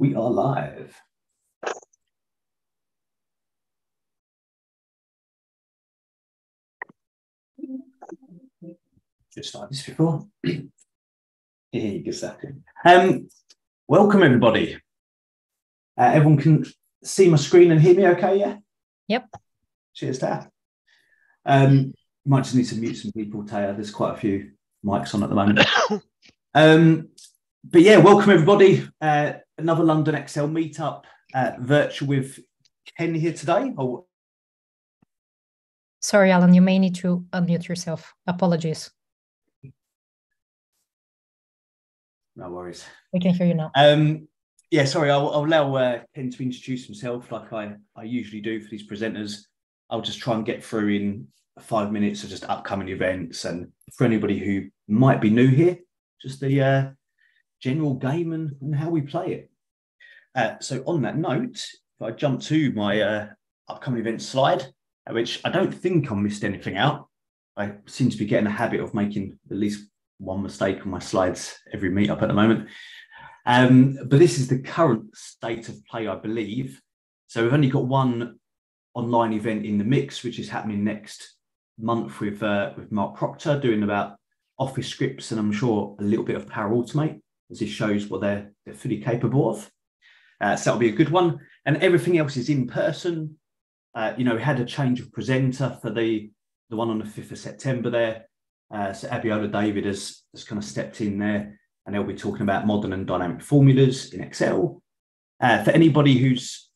We are live. Just like this before. Here you go, Zachary. Welcome, everybody. Everyone can see my screen and hear me okay, yeah? Yep. Cheers, Dad. Might just need to mute some people, Taya. There's quite a few mics on at the moment. But yeah, welcome, everybody. Another London Excel meetup virtual with Ken here today. Oh. Sorry, Alan, you may need to unmute yourself. Apologies. No worries. We can hear you now. Yeah, sorry, I'll allow Ken to introduce himself like I usually do for these presenters. I'll just try and get through in 5 minutes of just upcoming events. And for anybody who might be new here, just the general game and how we play it. So on that note, if I jump to my upcoming events slide, which I don't think I missed anything out. I seem to be getting a habit of making at least one mistake on my slides every meetup at the moment. But this is the current state of play, I believe. So we've only got one online event in the mix, which is happening next month with Mark Proctor, doing about office scripts and I'm sure a little bit of Power Automate, as it shows what they're fully capable of. So that'll be a good one. And everything else is in person. You know, we had a change of presenter for the one on the 5th of September there. So Abiola David has kind of stepped in there and they'll be talking about modern and dynamic formulas in Excel. For anybody who's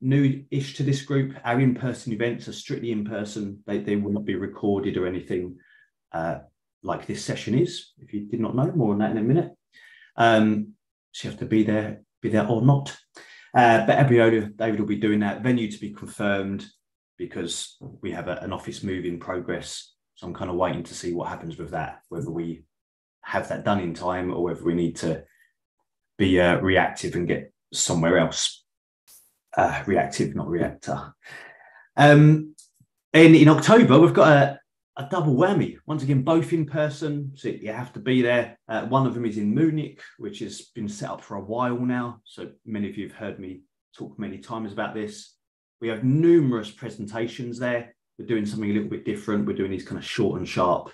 new-ish to this group, our in-person events are strictly in person. They will not be recorded or anything like this session is. If you did not know, more on that in a minute. So you have to be there or not. But Abiola David will be doing that. Venue to be confirmed because we have an office move in progress. So I'm kind of waiting to see what happens with that, whether we have that done in time or whether we need to be reactive and get somewhere else. Reactive, not reactor. And in October, we've got a double whammy. Once again, both in person, so you have to be there. One of them is in Munich, which has been set up for a while now. So many of you have heard me talk many times about this. We have numerous presentations there. We're doing something a little bit different. We're doing these kind of short and sharp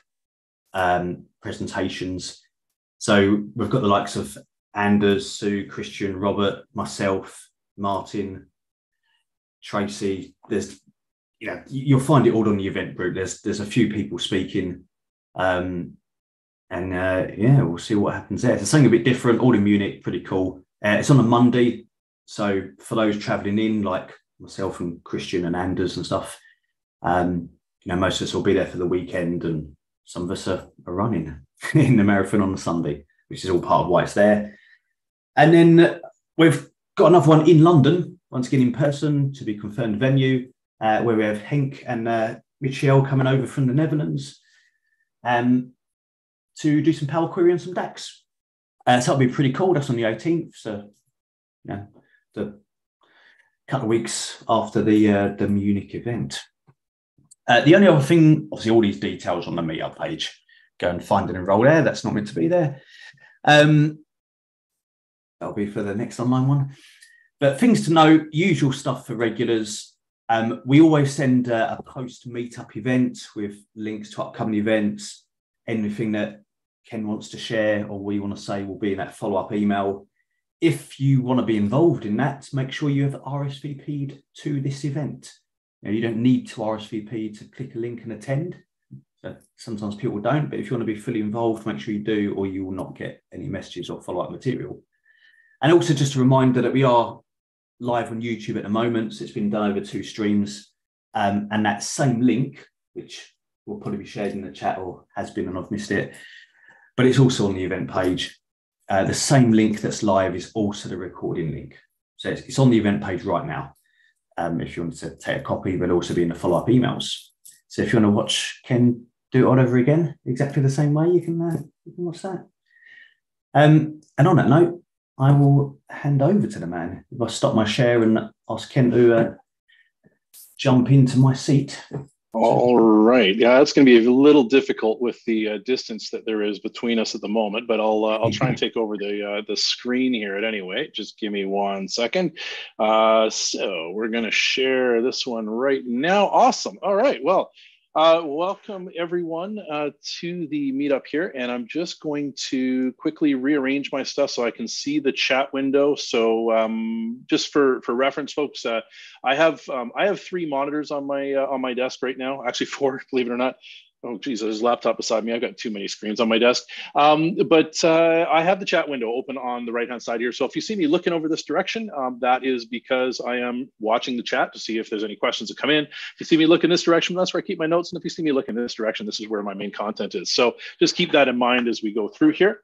presentations. So we've got the likes of Anders, Sue, Christian, Robert, myself, Martin, Tracy. There's, you know, you'll find it all on the event group. There's a few people speaking, yeah, we'll see what happens there. So something a bit different, all in Munich, pretty cool. It's on a Monday, so for those traveling in, like myself and Christian and Anders and stuff, you know, most of us will be there for the weekend, and some of us are running in the marathon on the Sunday, which is all part of why it's there. And then we've got another one in London, once again in person, to be confirmed venue. Where we have Henk and Michiel coming over from the Netherlands to do some Power Query and some DAX. So that'll be pretty cool. That's on the 18th. So, you know, the couple of weeks after the Munich event. The only other thing, obviously, all these details on the meetup page. Go and find and enroll there. That's not meant to be there. That'll be for the next online one. But things to know, usual stuff for regulars. We always send a post-meetup event with links to upcoming events. Anything that Ken wants to share or we want to say will be in that follow-up email. If you want to be involved in that, make sure you have RSVP'd to this event. You know, you don't need to RSVP to click a link and attend. So sometimes people don't, but if you want to be fully involved, make sure you do, or you will not get any messages or follow-up material. And also just a reminder that we are live on YouTube at the moment, so it's been done over two streams, and that same link, which will probably be shared in the chat or has been and I've missed it, but it's also on the event page. The same link that's live is also the recording link, so it's on the event page right now, if you want to take a copy, but also be in the follow-up emails. So if you want to watch Ken do it all over again exactly the same way, you can watch that. And on that note, I will hand over to the man. If I stop my share and ask Ken to jump into my seat. All right. Yeah, that's going to be a little difficult with the distance that there is between us at the moment, but I'll try and take over the screen here at any rate. Just give me 1 second. So we're going to share this one right now. Awesome. All right. Well, welcome everyone to the meetup here, and I'm just going to quickly rearrange my stuff so I can see the chat window. So just for reference, folks, I have 3 monitors on my desk right now, actually 4, believe it or not. Oh, geez, there's a laptop beside me. I've got too many screens on my desk. But I have the chat window open on the right-hand side here. So if you see me looking over this direction, that is because I am watching the chat to see if there's any questions that come in. If you see me look in this direction, that's where I keep my notes. And if you see me look in this direction, this is where my main content is. So just keep that in mind as we go through here.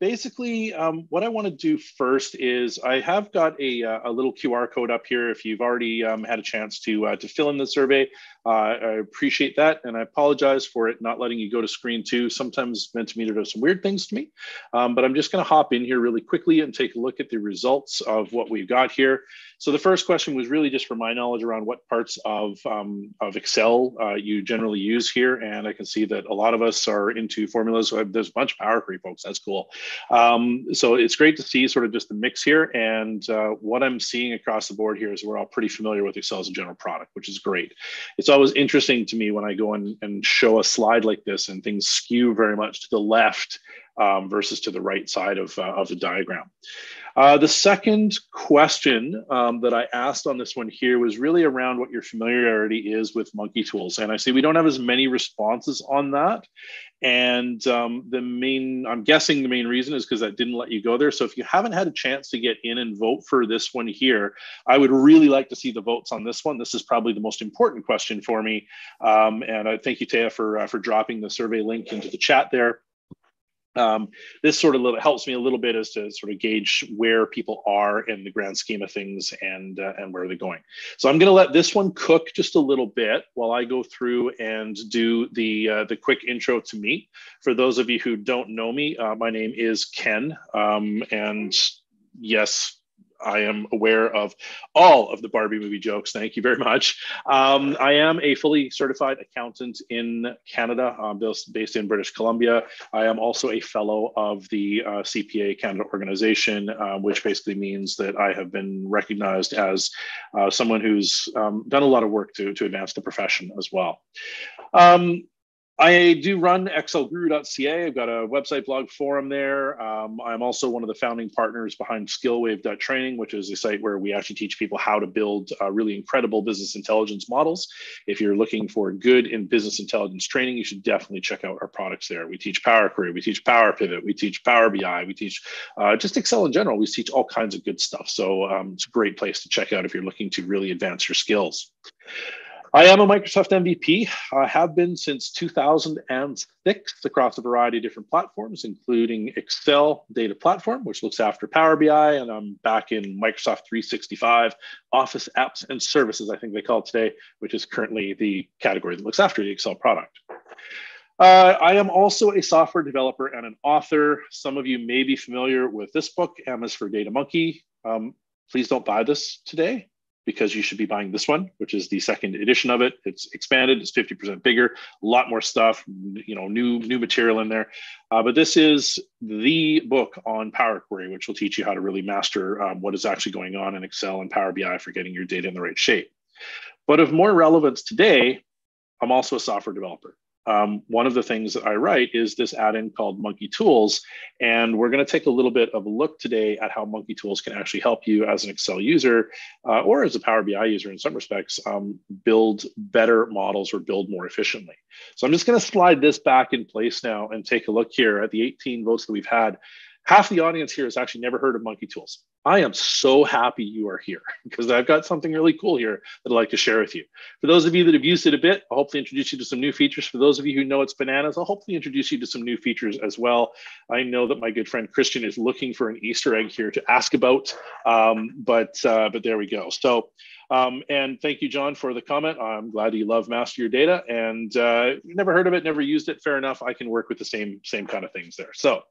Basically, what I want to do first is I have got a little QR code up here. If you've already had a chance to fill in the survey, I appreciate that. And I apologize for it not letting you go to screen 2. Sometimes Mentimeter does some weird things to me. But I'm just going to hop in here really quickly and take a look at the results of what we've got here. So the first question was really just for my knowledge around what parts of Excel you generally use here. And I can see that a lot of us are into formulas. So there's a bunch of Power Query folks. That's cool. So it's great to see sort of just the mix here, and what I'm seeing across the board here is we're all pretty familiar with Excel as a general product, which is great. It's always interesting to me when I go in and show a slide like this and things skew very much to the left versus to the right side of the diagram. The second question that I asked on this one here was really around what your familiarity is with Monkey Tools. And I see we don't have as many responses on that. And I'm guessing the main reason is because I didn't let you go there. So if you haven't had a chance to get in and vote for this one here, I would really like to see the votes on this one. This is probably the most important question for me. And I thank you, Taya, for dropping the survey link into the chat there. This sort of helps me a little bit as to sort of gauge where people are in the grand scheme of things and where they're going. So I'm going to let this one cook just a little bit while I go through and do the quick intro to me. For those of you who don't know me, my name is Ken, and yes, I am aware of all of the Barbie movie jokes. Thank you very much. I am a fully certified accountant in Canada, based in British Columbia. I am also a fellow of the CPA Canada organization, which basically means that I have been recognized as someone who's done a lot of work to advance the profession as well. I do run ExcelGuru.ca. I've got a website, blog, forum there. I'm also one of the founding partners behind skillwave.training, which is a site where we actually teach people how to build really incredible business intelligence models. If you're looking for good in business intelligence training, you should definitely check out our products there. We teach Power Query, we teach Power Pivot, we teach Power BI, we teach just Excel in general. We teach all kinds of good stuff. So it's a great place to check out if you're looking to really advance your skills. I am a Microsoft MVP. I have been since 2006 across a variety of different platforms, including Excel Data Platform, which looks after Power BI, and I'm back in Microsoft 365 Office Apps and Services, I think they call it today, which is currently the category that looks after the Excel product. I am also a software developer and an author. Some of you may be familiar with this book, M is for Data Monkey. Please don't buy this today, because you should be buying this one, which is the second edition of it. It's expanded, it's 50% bigger, a lot more stuff, you know, new material in there. But this is the book on Power Query, which will teach you how to really master what is actually going on in Excel and Power BI for getting your data in the right shape. But of more relevance today, I'm also a software developer. One of the things that I write is this add-in called Monkey Tools, and we're going to take a little bit of a look today at how Monkey Tools can actually help you as an Excel user or as a Power BI user in some respects, build better models or build more efficiently. So I'm just going to slide this back in place now and take a look here at the 18 votes that we've had. Half the audience here has actually never heard of Monkey Tools. I am so happy you are here because I've got something really cool here that I'd like to share with you. For those of you that have used it a bit, I'll hopefully introduce you to some new features. For those of you who know it's bananas, I'll hopefully introduce you to some new features as well. I know that my good friend Christian is looking for an Easter egg here to ask about, but there we go. So, and thank you, John, for the comment. I'm glad you love Master Your Data, and never heard of it, never used it. Fair enough. I can work with the same kind of things there. So.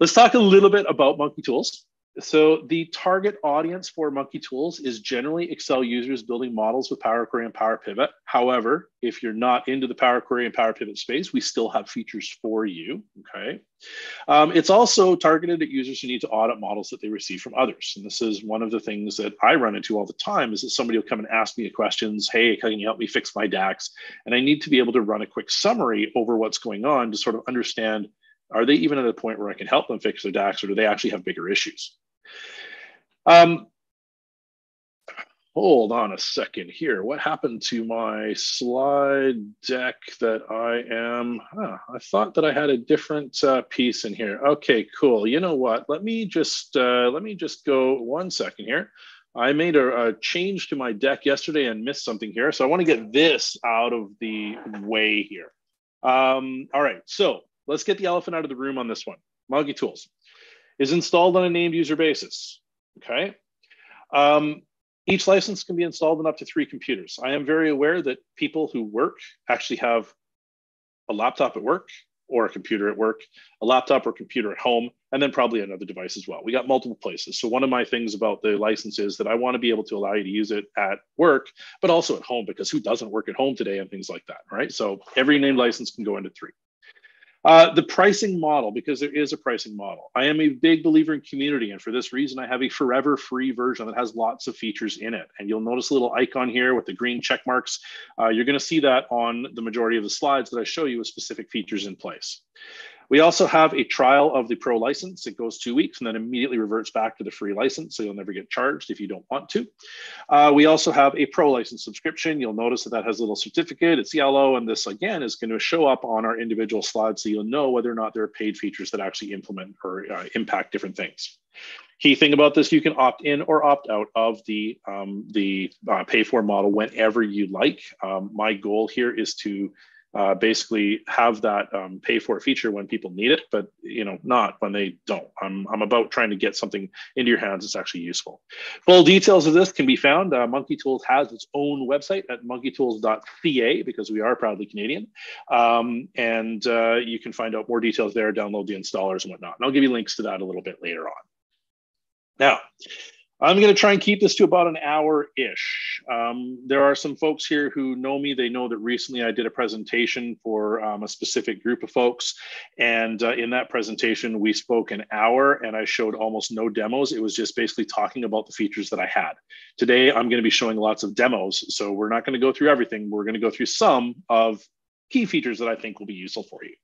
Let's talk a little bit about Monkey Tools. So the target audience for Monkey Tools is generally Excel users building models with Power Query and Power Pivot. However, if you're not into the Power Query and Power Pivot space, we still have features for you, okay? It's also targeted at users who need to audit models that they receive from others. And this is one of the things that I run into all the time is that somebody will come and ask me a question, hey, can you help me fix my DAX? And I need to be able to run a quick summary over what's going on to sort of understand, are they even at a point where I can help them fix their DAX, or do they actually have bigger issues? Hold on a second here. What happened to my slide deck that I am, I thought that I had a different piece in here. Okay, cool. You know what? Let me just go one second here. I made a change to my deck yesterday and missed something here. So I want to get this out of the way here. All right, so let's get the elephant out of the room on this one. Monkey Tools is installed on a named user basis, okay? Each license can be installed on up to 3 computers. I am very aware that people who work actually have a laptop at work or a computer at work, a laptop or computer at home, and then probably another device as well. We got multiple places. So one of my things about the license is that I want to be able to allow you to use it at work, but also at home, because who doesn't work at home today and things like that, right? So every named license can go into 3. The pricing model, because there is a pricing model. I am a big believer in community, and for this reason, I have a forever free version that has lots of features in it. And you'll notice a little icon here with the green check marks. You're going to see that on the majority of the slides that I show you with specific features in place. We also have a trial of the pro license. It goes 2 weeks and then immediately reverts back to the free license. So you'll never get charged if you don't want to. We also have a pro license subscription. You'll notice that that has a little certificate. It's yellow. And this again is going to show up on our individual slides. So you'll know whether or not there are paid features that actually implement or impact different things. Key thing about this, you can opt in or opt out of the pay for model whenever you like. My goal here is to basically have that pay for feature when people need it, but you know, not when they don't. I'm about trying to get something into your hands that's actually useful. Full details of this can be found. Monkey Tools has its own website at monkeytools.ca because we are proudly Canadian. And you can find out more details there, download the installers and whatnot. And I'll give you links to that a little bit later on. Now, I'm going to try and keep this to about an hour-ish. There are some folks here who know me. They know that recently I did a presentation for a specific group of folks. And in that presentation, we spoke an hour and I showed almost no demos. It was just basically talking about the features that I had. Today, I'm going to be showing lots of demos. So we're not going to go through everything. We're going to go through some of key features that I think will be useful for you.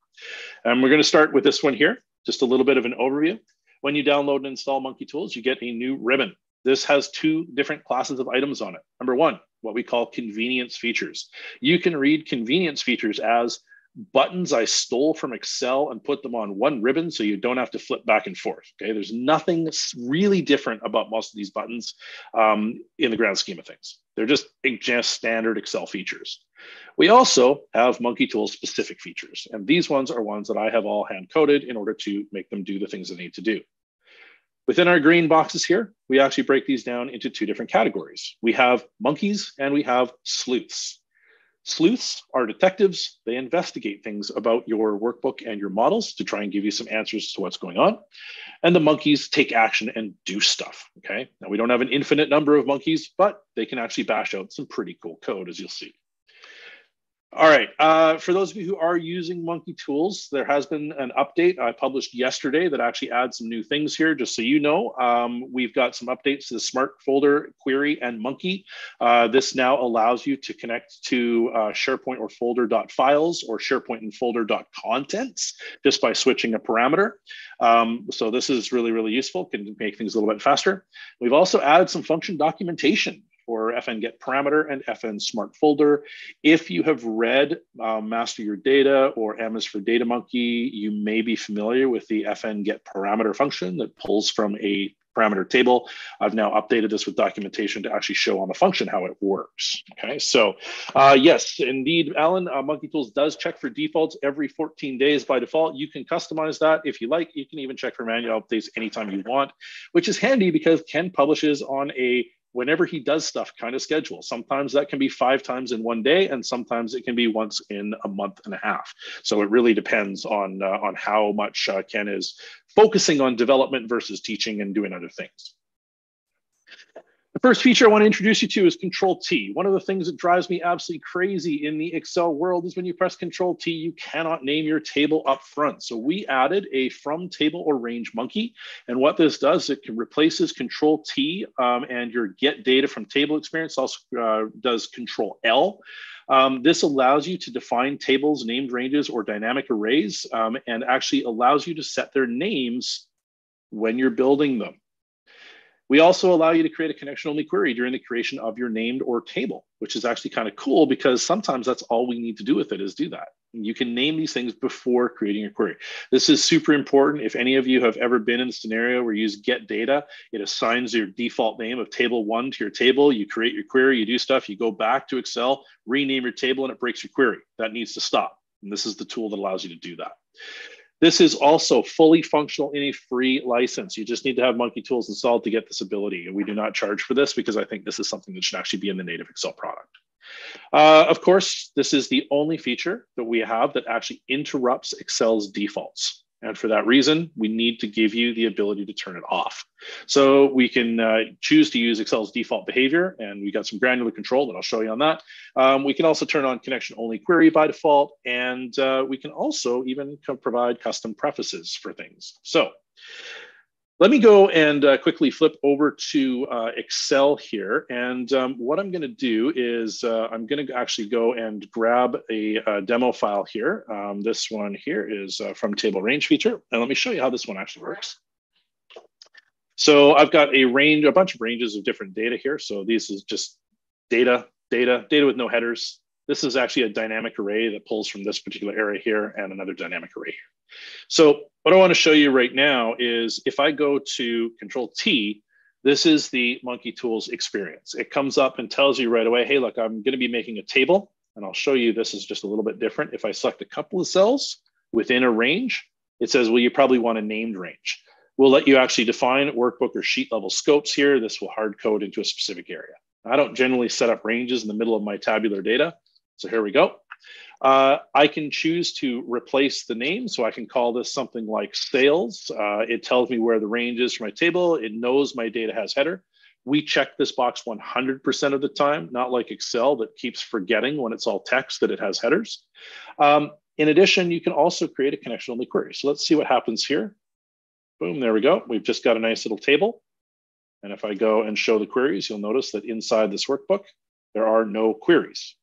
And we're going to start with this one here, just a little bit of an overview. When you download and install Monkey Tools, you get a new ribbon. This has 2 different classes of items on it. Number one, what we call convenience features. You can read convenience features as buttons I stole from Excel and put them on one ribbon so you don't have to flip back and forth, okay? There's nothing really different about most of these buttons in the grand scheme of things. They're just standard Excel features. We also have Monkey Tools specific features, and these ones are ones that I have all hand-coded in order to make them do the things they need to do. Within our green boxes here, we actually break these down into 2 different categories. We have monkeys and we have sleuths. Sleuths are detectives. They investigate things about your workbook and your models to try and give you some answers to what's going on. And the monkeys take action and do stuff, okay? Now we don't have an infinite number of monkeys, but they can actually bash out some pretty cool code, as you'll see. All right, for those of you who are using Monkey Tools, there has been an update I published yesterday that actually adds some new things here, just so you know. We've got some updates to the Smart Folder, Query, and Monkey. This now allows you to connect to SharePoint or folder.files or SharePoint and folder.contents just by switching a parameter. So this is really, really useful, can make things a little bit faster. We've also added some function documentation for FN Get Parameter and FN Smart Folder. If you have read Master Your Data or M is for Data Monkey, you may be familiar with the FN Get Parameter function that pulls from a parameter table. I've now updated this with documentation to actually show on the function how it works. Okay, so yes, indeed, Alan, Monkey Tools does check for defaults every 14 days by default. You can customize that if you like. You can even check for manual updates anytime you want, which is handy because Ken publishes on a whenever he does stuff kind of schedule. Sometimes that can be 5 times in one day, and sometimes it can be once in a month and a half. So it really depends on how much Ken is focusing on development versus teaching and doing other things. The first feature I want to introduce you to is Control T. One of the things that drives me absolutely crazy in the Excel world is when you press Control T, you cannot name your table up front. So we added a from table or range monkey. And what this does, it replaces Control T and your get data from table experience, also does Control L. This allows you to define tables, named ranges, or dynamic arrays, and actually allows you to set their names when you're building them. We also allow you to create a connection-only query during the creation of your named or table, which is actually kind of cool because sometimes that's all we need to do with it is do that. And you can name these things before creating a query. This is super important. If any of you have ever been in a scenario where you use get data, it assigns your default name of table one to your table. You create your query, you do stuff, you go back to Excel, rename your table, and it breaks your query. That needs to stop. And this is the tool that allows you to do that. This is also fully functional in a free license. You just need to have Monkey Tools installed to get this ability. And we do not charge for this because I think this is something that should actually be in the native Excel product. Of course, this is the only feature that we have that actually interrupts Excel's defaults. And for that reason, we need to give you the ability to turn it off. So we can choose to use Excel's default behavior, and we got some granular control that I'll show you on that. We can also turn on connection-only query by default, and we can also even provide custom prefaces for things. So let me go and quickly flip over to Excel here. And what I'm going to do is I'm going to actually go and grab a demo file here. This one here is from table range feature. And let me show you how this one actually works. So I've got a range, a bunch of ranges of different data here. So this is just data with no headers. This is actually a dynamic array that pulls from this particular area here and another dynamic array here. So what I want to show you right now is if I go to Control T, this is the Monkey Tools experience. It comes up and tells you right away, hey, look, I'm going to be making a table. And I'll show you this is just a little bit different. If I select a couple of cells within a range, it says, well, you probably want a named range. We'll let you actually define workbook or sheet level scopes here. This will hard code into a specific area. I don't generally set up ranges in the middle of my tabular data. So here we go. I can choose to replace the name. So I can call this something like sales. It tells me where the range is for my table. It knows my data has header. We check this box 100% of the time, not like Excel that keeps forgetting when it's all text that it has headers. In addition, you can also create a connection-only query. So let's see what happens here. Boom, there we go. We've just got a nice little table. And if I go and show the queries, you'll notice that inside this workbook, there are no queries.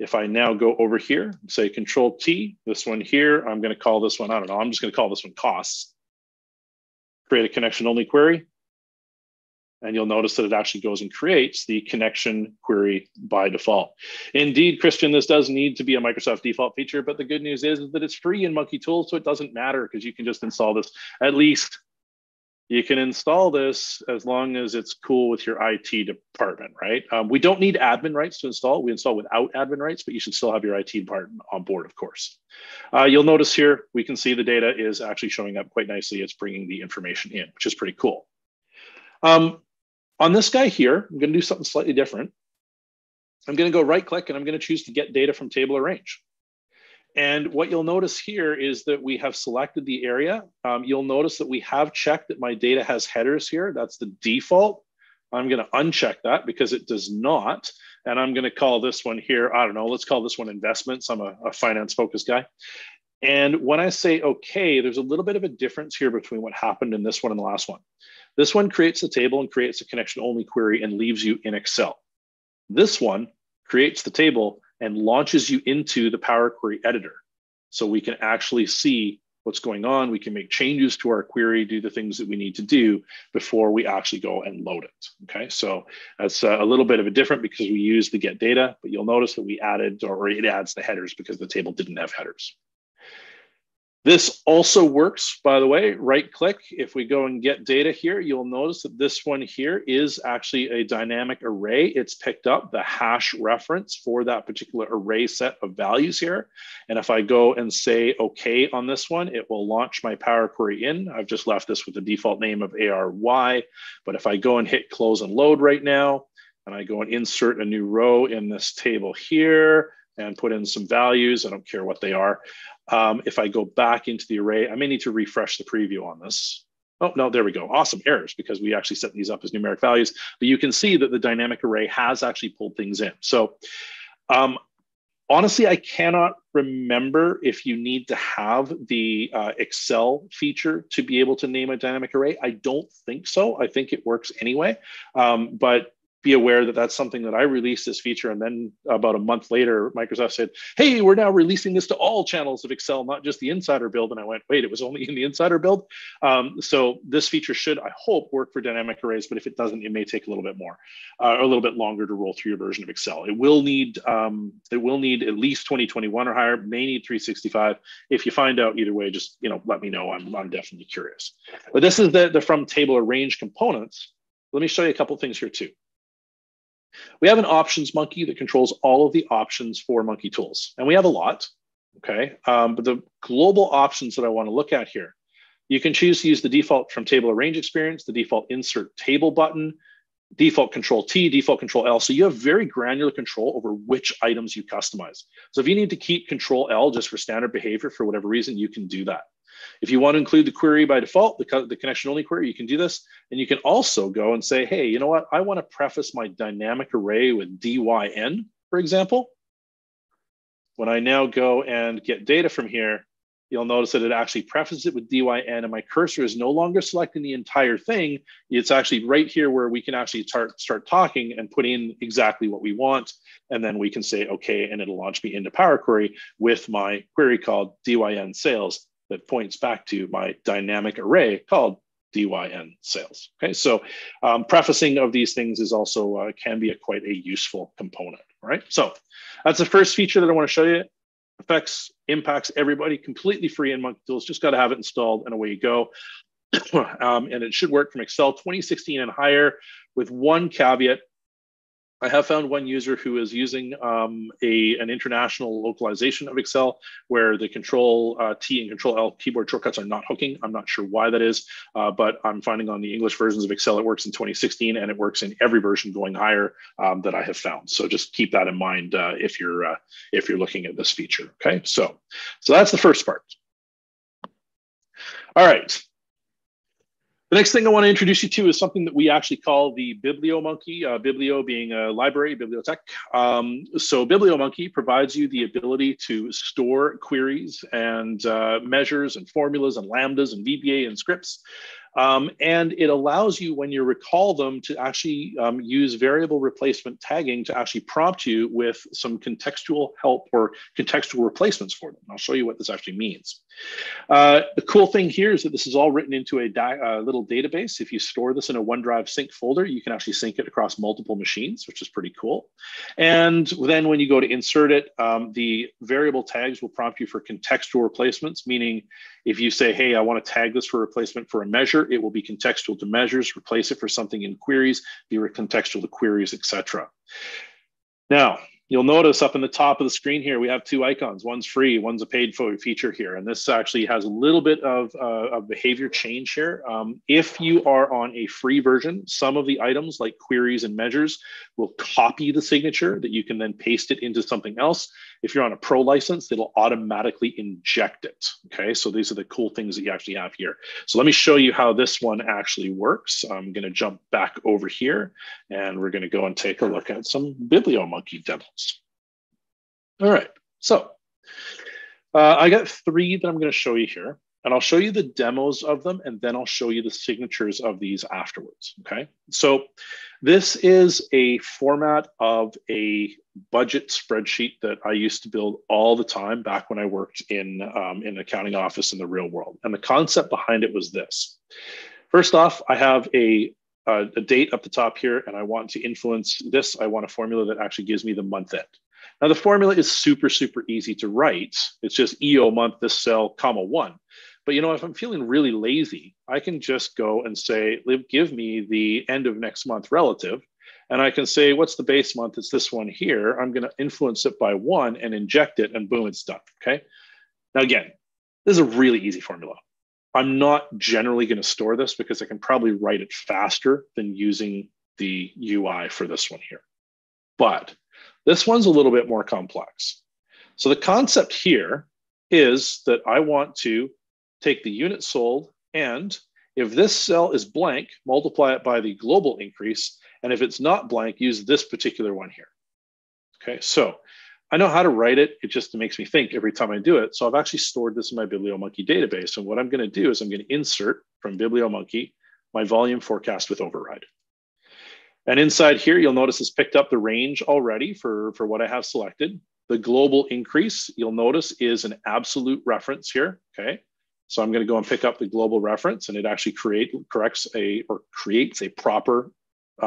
If I now go over here and say Control T, this one here, I'm going to call this one, I don't know, I'm just going to call this one costs. Create a connection only query. And you'll notice that it actually goes and creates the connection query by default. Indeed, Christian, this does need to be a Microsoft default feature, but the good news is that it's free in Monkey Tools, so it doesn't matter because you can just install this. At least you can install this as long as it's cool with your IT department, right? We don't need admin rights to install. We install without admin rights, but you should still have your IT department on board, of course. You'll notice here, we can see the data is actually showing up quite nicely. It's bringing the information in, which is pretty cool. On this guy here, I'm going to do something slightly different. I'm going to go right click and I'm going to choose to get data from table or range. And what you'll notice here is that we have selected the area. You'll notice that we have checked that my data has headers here. That's the default. I'm going to uncheck that because it does not. And I'm going to call this one here, I don't know, let's call this one investments. I'm a finance focused guy. And when I say, okay, there's a little bit of a difference here between what happened in this one and the last one. This one creates the table and creates a connection only query and leaves you in Excel. This one creates the table and launches you into the Power Query editor. So we can actually see what's going on. We can make changes to our query, do the things that we need to do before we actually go and load it, okay? So that's a little bit of a different because we use the get data, but you'll notice that we added, or it adds the headers because the table didn't have headers. This also works, by the way, right click. If we go and get data here, you'll notice that this one here is actually a dynamic array. It's picked up the hash reference for that particular array set of values here. And if I go and say okay on this one, it will launch my Power Query in. I've just left this with the default name of ARY, but if I go and hit close and load right now, and I go and insert a new row in this table here and put in some values, I don't care what they are. If I go back into the array, I may need to refresh the preview on this. Oh, no, there we go. Awesome errors, because we actually set these up as numeric values. But you can see that the dynamic array has actually pulled things in. So honestly, I cannot remember if you need to have the Excel feature to be able to name a dynamic array. I don't think so. I think it works anyway. But be aware that that's something that I released this feature, and then about a month later, Microsoft said, hey, we're now releasing this to all channels of Excel, not just the insider build. And I went, wait, it was only in the insider build? So this feature should, I hope, work for dynamic arrays, but if it doesn't, it may take a little bit more, or a little bit longer to roll through your version of Excel. It will need at least 2021 or higher, may need 365. If you find out either way, just let me know, I'm definitely curious. But this is the from table arrange components. Let me show you a couple things here too. We have an options monkey that controls all of the options for Monkey Tools, and we have a lot, okay? But the global options that I want to look at here, you can choose to use the default from table arrange experience, the default insert table button, default control T, default control L. So you have very granular control over which items you customize. So if you need to keep control L just for standard behavior for whatever reason, you can do that. If you want to include the query by default, the connection only query, you can do this. And you can also go and say, hey, you know what? I want to preface my dynamic array with DYN, for example. When I now go and get data from here, you'll notice that it actually prefaces it with DYN, and my cursor is no longer selecting the entire thing. It's actually right here where we can actually start talking and put in exactly what we want. And then we can say, okay, and it'll launch me into Power Query with my query called DYN sales. That points back to my dynamic array called DYN sales. Okay, so prefacing of these things is also can be quite a useful component, right? So that's the first feature that I want to show you. Impacts everybody, completely free in Monkey Tools. Just got to have it installed and away you go. And it should work from Excel 2016 and higher, with one caveat. I have found one user who is using an international localization of Excel where the control T and control L keyboard shortcuts are not hooking. I'm not sure why that is, but I'm finding on the English versions of Excel, it works in 2016 and it works in every version going higher that I have found. So just keep that in mind if you're looking at this feature, okay? So that's the first part. All right. The next thing I want to introduce you to is something that we actually call the Biblio Monkey, Biblio being a library, bibliotech. So Biblio Monkey provides you the ability to store queries and measures and formulas and lambdas and VBA and scripts. And it allows you, when you recall them, to actually use variable replacement tagging to actually prompt you with some contextual help or contextual replacements for them. And I'll show you what this actually means. The cool thing here is that this is all written into a little database. If you store this in a OneDrive sync folder, you can actually sync it across multiple machines, which is pretty cool. And then when you go to insert it, the variable tags will prompt you for contextual replacements, meaning if you say, hey, I want to tag this for replacement for a measure, it will be contextual to measures, replace it for something in queries, be contextual to queries, etc. Now, you'll notice up in the top of the screen here, we have two icons. One's free, one's a paid feature here. And this actually has a little bit of behavior change here. If you are on a free version, some of the items like queries and measures will copy the signature that you can then paste it into something else. If you're on a pro license, it'll automatically inject it, okay? So these are the cool things that you actually have here. So let me show you how this one actually works. I'm gonna jump back over here and we're gonna go and take a look at some Biblio Monkey demos. All right, so I got three that I'm gonna show you here, and I'll show you the demos of them, and then I'll show you the signatures of these afterwards, okay? So this is a format of a budget spreadsheet that I used to build all the time back when I worked in an accounting office in the real world. And the concept behind it was this. First off, I have a date up the top here, and I want to influence this. I want a formula that actually gives me the month end. Now the formula is super, super easy to write. It's just EO month, this cell, comma one. But you know, if I'm feeling really lazy, I can just go and say, give me the end of next month relative. And I can say, what's the base month? It's this one here. I'm going to influence it by one and inject it, and boom, it's done. Okay. Now, again, this is a really easy formula. I'm not generally going to store this because I can probably write it faster than using the UI for this one here. But this one's a little bit more complex. So the concept here is that I want to take the unit sold, and if this cell is blank, multiply it by the global increase. And if it's not blank, use this particular one here. Okay, so I know how to write it. It just makes me think every time I do it. So I've actually stored this in my BiblioMonkey database. And what I'm going to do is I'm going to insert from BiblioMonkey my volume forecast with override. And inside here, you'll notice it's picked up the range already for what I have selected. The global increase, you'll notice, is an absolute reference here. Okay, so I'm going to go and pick up the global reference, and it actually creates a proper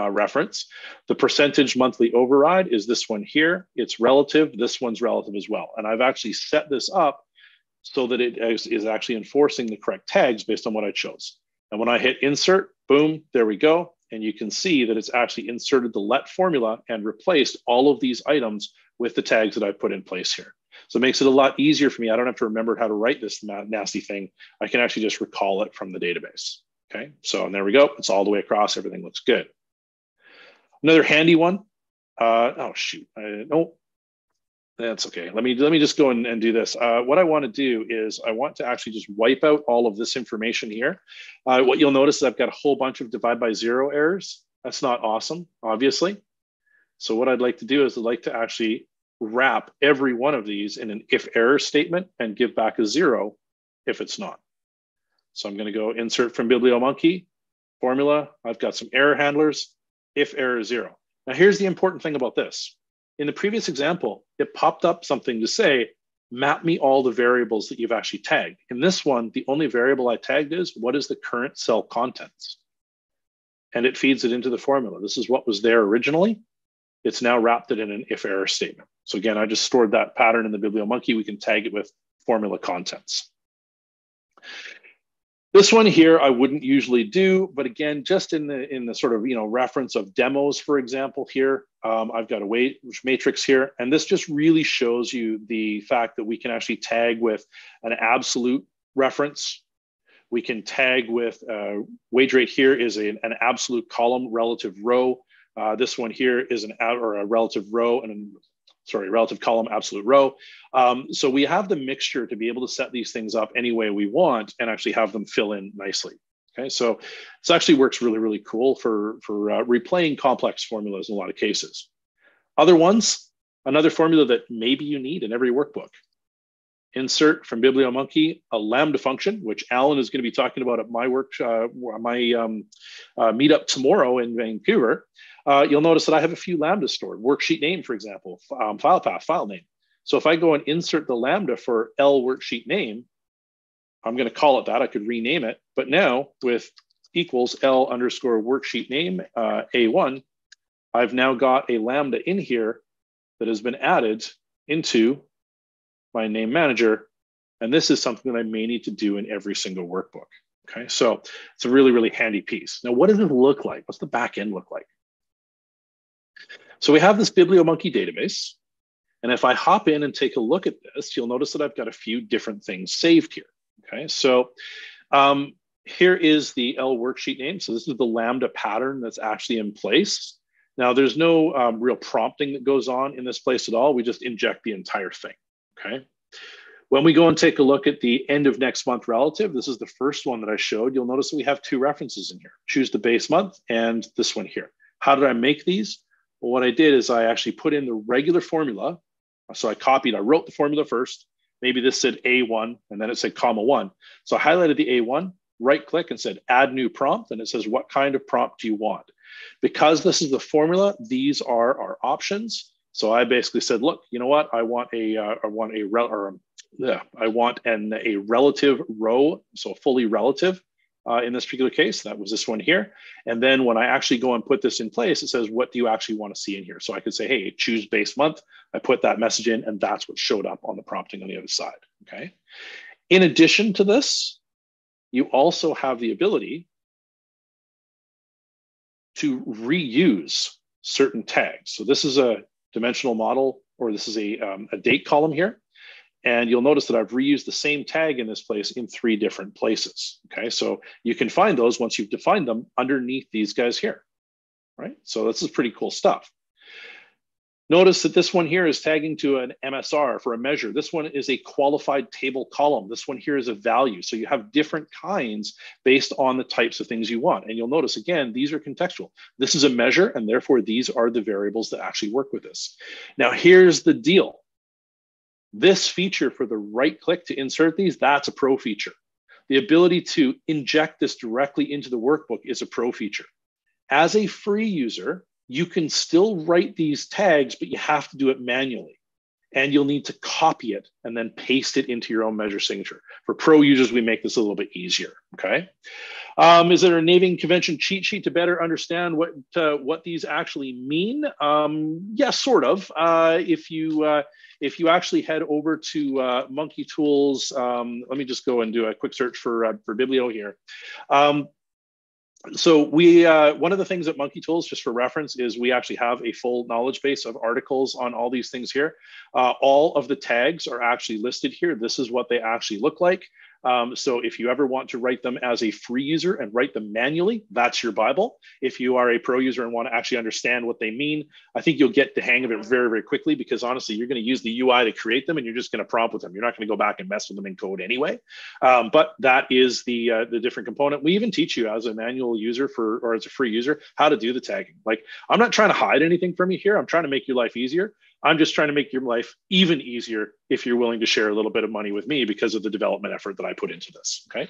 reference. The percentage monthly override is this one here. It's relative. This one's relative as well. And I've actually set this up so that it is actually enforcing the correct tags based on what I chose. And when I hit insert, boom, there we go. And you can see that it's actually inserted the let formula and replaced all of these items with the tags that I put in place here. So it makes it a lot easier for me. I don't have to remember how to write this nasty thing. I can actually just recall it from the database. Okay, so and there we go. It's all the way across. Everything looks good. Another handy one. Oh, that's okay. Let me just go and do this. What I want to do is I want to actually just wipe out all of this information here. What you'll notice is I've got a whole bunch of divide by zero errors. That's not awesome, obviously. So what I'd like to do is I'd like to actually wrap every one of these in an if error statement and give back a zero if it's not. So I'm going to go insert from BiblioMonkey, formula. I've got some error handlers. If error zero. Now here's the important thing about this. In the previous example, it popped up something to say, map me all the variables that you've actually tagged. In this one, the only variable I tagged is what is the current cell contents? And it feeds it into the formula. This is what was there originally. It's now wrapped it in an if error statement. So again, I just stored that pattern in the BiblioMonkey. We can tag it with formula contents. This one here I wouldn't usually do, but again, just in the sort of, you know, reference of demos, for example, here, I've got a weight matrix here, and this just really shows you the fact that we can actually tag with an absolute reference. We can tag with wage rate here is an absolute column, relative row. This one here is a relative row and an relative column, absolute row. So we have the mixture to be able to set these things up any way we want and actually have them fill in nicely. Okay, so this actually works really, really cool for replaying complex formulas in a lot of cases. Other ones, another formula that maybe you need in every workbook. Insert from BiblioMonkey, a lambda function, which Alan is going to be talking about at my meetup tomorrow in Vancouver. You'll notice that I have a few lambdas stored. Worksheet name, for example, file path, file name. So if I go and insert the lambda for L worksheet name, I'm going to call it that. I could rename it. But now with equals L underscore worksheet name A1, I've now got a lambda in here that has been added into my name manager. And this is something that I may need to do in every single workbook. Okay, so it's a really, really handy piece. Now, what does it look like? What's the back end look like? So we have this BiblioMonkey database. And if I hop in and take a look at this, you'll notice that I've got a few different things saved here. Okay, so here is the L worksheet name. So this is the Lambda pattern that's actually in place. Now there's no real prompting that goes on in this place at all. We just inject the entire thing, okay? When we go and take a look at the end of next month relative, this is the first one that I showed. You'll notice that we have two references in here. Choose the base month and this one here. How did I make these? Well, what I did is I actually put in the regular formula. So I wrote the formula first. Maybe this said A1, and then it said comma one. So I highlighted the A1, right click and said, add new prompt. And it says, what kind of prompt do you want? Because this is the formula, these are our options. So I basically said, look, you know what? I want a relative row, so fully relative in this particular case, that was this one here. And then when I actually go and put this in place, it says, what do you actually want to see in here? So I could say, hey, choose base month. I put that message in, and that's what showed up on the prompting on the other side, okay? In addition to this, you also have the ability to reuse certain tags. So this is a dimensional model, or this is a date column here. And you'll notice that I've reused the same tag in this place in 3 different places, okay? So you can find those once you've defined them underneath these guys here, right? So this is pretty cool stuff. Notice that this one here is tagging to an MSR for a measure. This one is a qualified table column. This one here is a value. So you have different kinds based on the types of things you want. And you'll notice, again, these are contextual. This is a measure, and therefore these are the variables that actually work with this. Now, here's the deal. This feature for the right click to insert these, that's a pro feature. The ability to inject this directly into the workbook is a pro feature. As a free user, you can still write these tags, but you have to do it manually. And you'll need to copy it and then paste it into your own measure signature. For pro users, we make this a little bit easier, okay? Is there a naming convention cheat sheet to better understand what these actually mean? Yes, sort of. If you actually head over to Monkey Tools, let me just go and do a quick search for Biblio here. So we one of the things at Monkey Tools, just for reference, is we actually have a full knowledge base of articles on all these things here. All of the tags are actually listed here. This is what they actually look like. So if you ever want to write them as a free user and write them manually, that's your Bible. If you are a pro user and want to actually understand what they mean, I think you'll get the hang of it very, very quickly, because honestly, you're going to use the UI to create them and you're just going to prompt with them. You're not going to go back and mess with them in code anyway. But that is the different component. We even teach you as a manual user or as a free user, how to do the tagging. Like, I'm not trying to hide anything from you here. I'm trying to make your life easier. I'm just trying to make your life even easier if you're willing to share a little bit of money with me because of the development effort that I put into this, okay?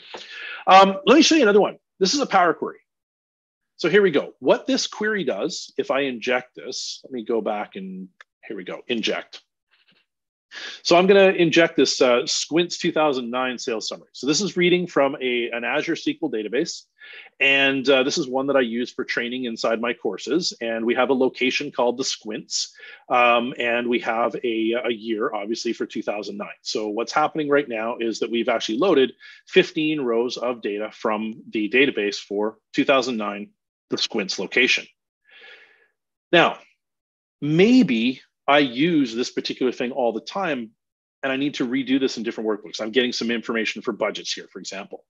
Let me show you another one. This is a Power Query. So here we go. What this query does, if I inject this, let me go back and here we go, inject. So I'm gonna inject this Squints 2009 sales summary. So this is reading from an Azure SQL database. And this is one that I use for training inside my courses. And we have a location called the Squints. And we have a year, obviously, for 2009. So what's happening right now is that we've actually loaded 15 rows of data from the database for 2009, the Squints location. Now, maybe I use this particular thing all the time, and I need to redo this in different workbooks. I'm getting some information for budgets here, for example.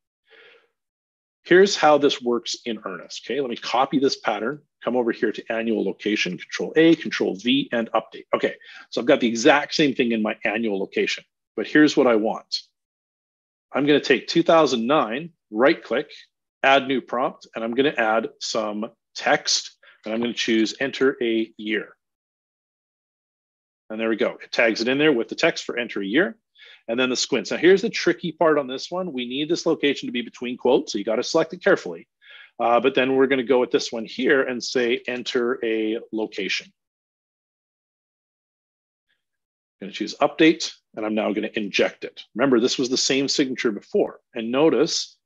Here's how this works in earnest, okay? Let me copy this pattern, come over here to annual location, Control A, Control V, and update. Okay, so I've got the exact same thing in my annual location, but here's what I want. I'm gonna take 2009, right click, add new prompt, and I'm gonna add some text, and I'm gonna choose enter a year. And there we go. It tags it in there with the text for enter a year and then the Squints. Now, here's the tricky part on this one. We need this location to be between quotes, so you got to select it carefully. But then we're going to go with this one here and say enter a location. I'm going to choose update, and I'm now going to inject it. Remember, this was the same signature before. And notice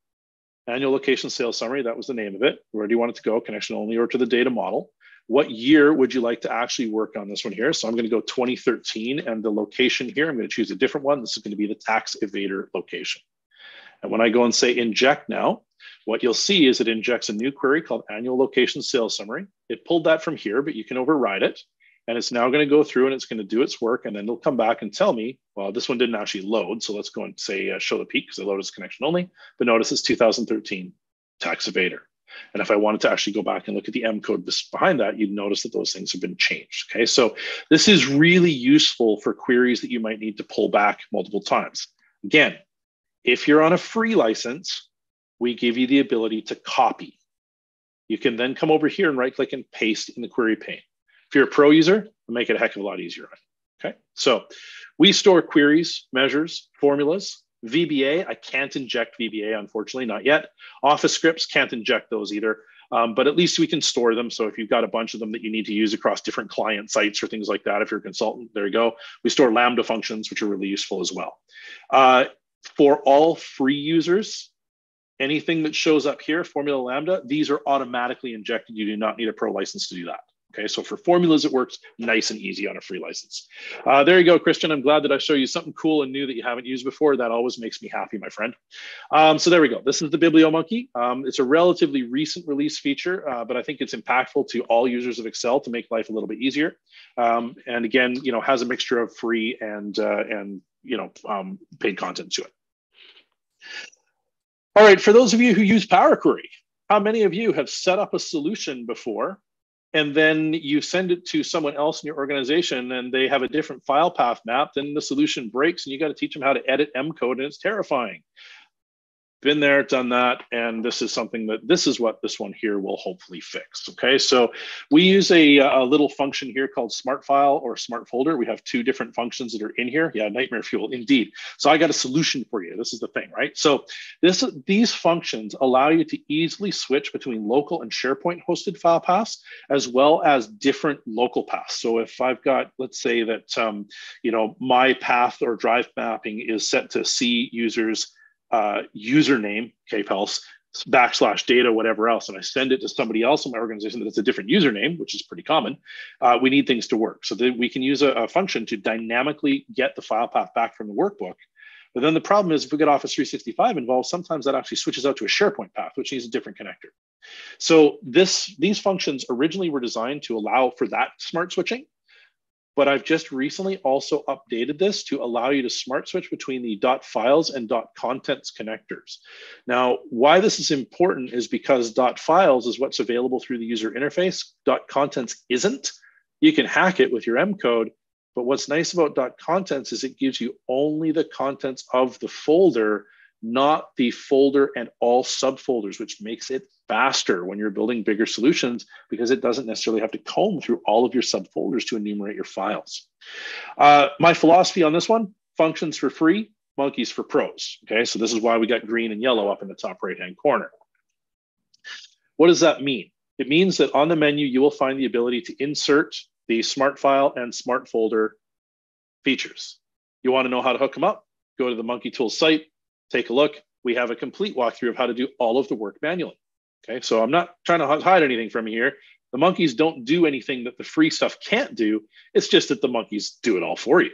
annual location sales summary, that was the name of it. Where do you want it to go? Connection only or to the data model. What year would you like to actually work on this one here? So I'm gonna go 2013 and the location here, I'm gonna choose a different one. This is gonna be the tax evader location. And when I go and say inject now, what you'll see is it injects a new query called annual location sales summary. It pulled that from here, but you can override it. And it's now gonna go through and it's gonna do its work. And then it'll come back and tell me, well, this one didn't actually load. So let's go and say show the peak because it loaded as connection only. But notice it's 2013 tax evader. And if I wanted to actually go back and look at the M code behind that, you'd notice that those things have been changed, okay? So this is really useful for queries that you might need to pull back multiple times. Again, if you're on a free license, we give you the ability to copy. You can then come over here and right-click and paste in the query pane. If you're a pro user, it'll make it a heck of a lot easier, okay? So we store queries, measures, formulas, VBA, I can't inject VBA, unfortunately, not yet. Office scripts, can't inject those either, but at least we can store them. So if you've got a bunch of them that you need to use across different client sites or things like that, if you're a consultant, there you go. We store Lambda functions, which are really useful as well. For all free users, Anything that shows up here, formula lambda, these are automatically injected. You do not need a pro license to do that. Okay, so for formulas, it works nice and easy on a free license. There you go, Christian. I'm glad that I show you something cool and new that you haven't used before. That always makes me happy, my friend. So there we go. This is the BiblioMonkey. It's a relatively recent release feature, but I think it's impactful to all users of Excel to make life a little bit easier. And again, you know, has a mixture of free and you know, paid content to it. All right, for those of you who use Power Query, how many of you have set up a solution before and then you send it to someone else in your organization and they have a different file path map, then the solution breaks and you got to teach them how to edit M code and it's terrifying. Been there, done that, and this is something that, this is what this one here will hopefully fix, okay? So we use a little function here called Smart File or Smart Folder. We have two different functions that are in here. Yeah, nightmare fuel, indeed. So I got a solution for you. This is the thing, right? So these functions allow you to easily switch between local and SharePoint hosted file paths, as well as different local paths. So if I've got, let's say that, you know, my path or drive mapping is set to C users, username, kpels, / data, whatever else, and I send it to somebody else in my organization that's a different username, which is pretty common, we need things to work. So that we can use a function to dynamically get the file path back from the workbook. But then the problem is if we get Office 365 involved, sometimes that actually switches out to a SharePoint path, which needs a different connector. So these functions originally were designed to allow for that smart switching. But I've just recently also updated this to allow you to smart switch between the .files and .contents connectors. Now, why this is important is because .files is what's available through the user interface. .contents isn't. You can hack it with your M code, but what's nice about .contents is it gives you only the contents of the folder, not the folder and all subfolders, which makes it faster when you're building bigger solutions because it doesn't necessarily have to comb through all of your subfolders to enumerate your files. My philosophy on this one, functions for free, monkeys for pros. Okay, so this is why we got green and yellow up in the top right-hand corner. What does that mean? It means that on the menu, you will find the ability to insert the smart file and smart folder features. You want to know how to hook them up? Go to the Monkey Tools site, take a look. We have a complete walkthrough of how to do all of the work manually. Okay, so I'm not trying to hide anything from you here. The monkeys don't do anything that the free stuff can't do. It's just that the monkeys do it all for you.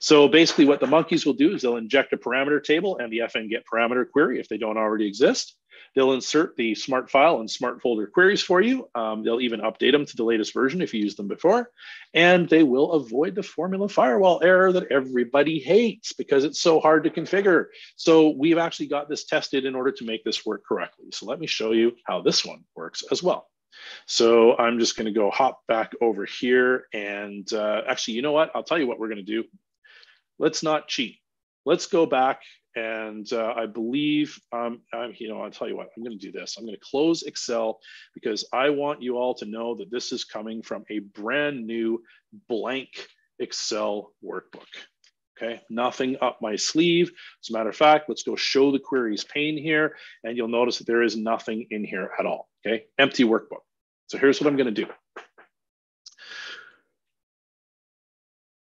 So basically what the monkeys will do is they'll inject a parameter table and the FN get parameter query if they don't already exist. They'll insert the smart file and smart folder queries for you. They'll even update them to the latest version if you used them before. And they will avoid the formula firewall error that everybody hates because it's so hard to configure. So we've actually got this tested in order to make this work correctly. So let me show you how this one works as well. So I'm just going to go hop back over here and actually, you know what? I'll tell you what we're going to do. Let's not cheat. Let's go back and I believe, you know, I'll tell you what, I'm going to do this. I'm going to close Excel because I want you all to know that this is coming from a brand new blank Excel workbook. Okay, nothing up my sleeve. As a matter of fact, let's go show the queries pane here and you'll notice that there is nothing in here at all. Okay, empty workbook. So here's what I'm going to do.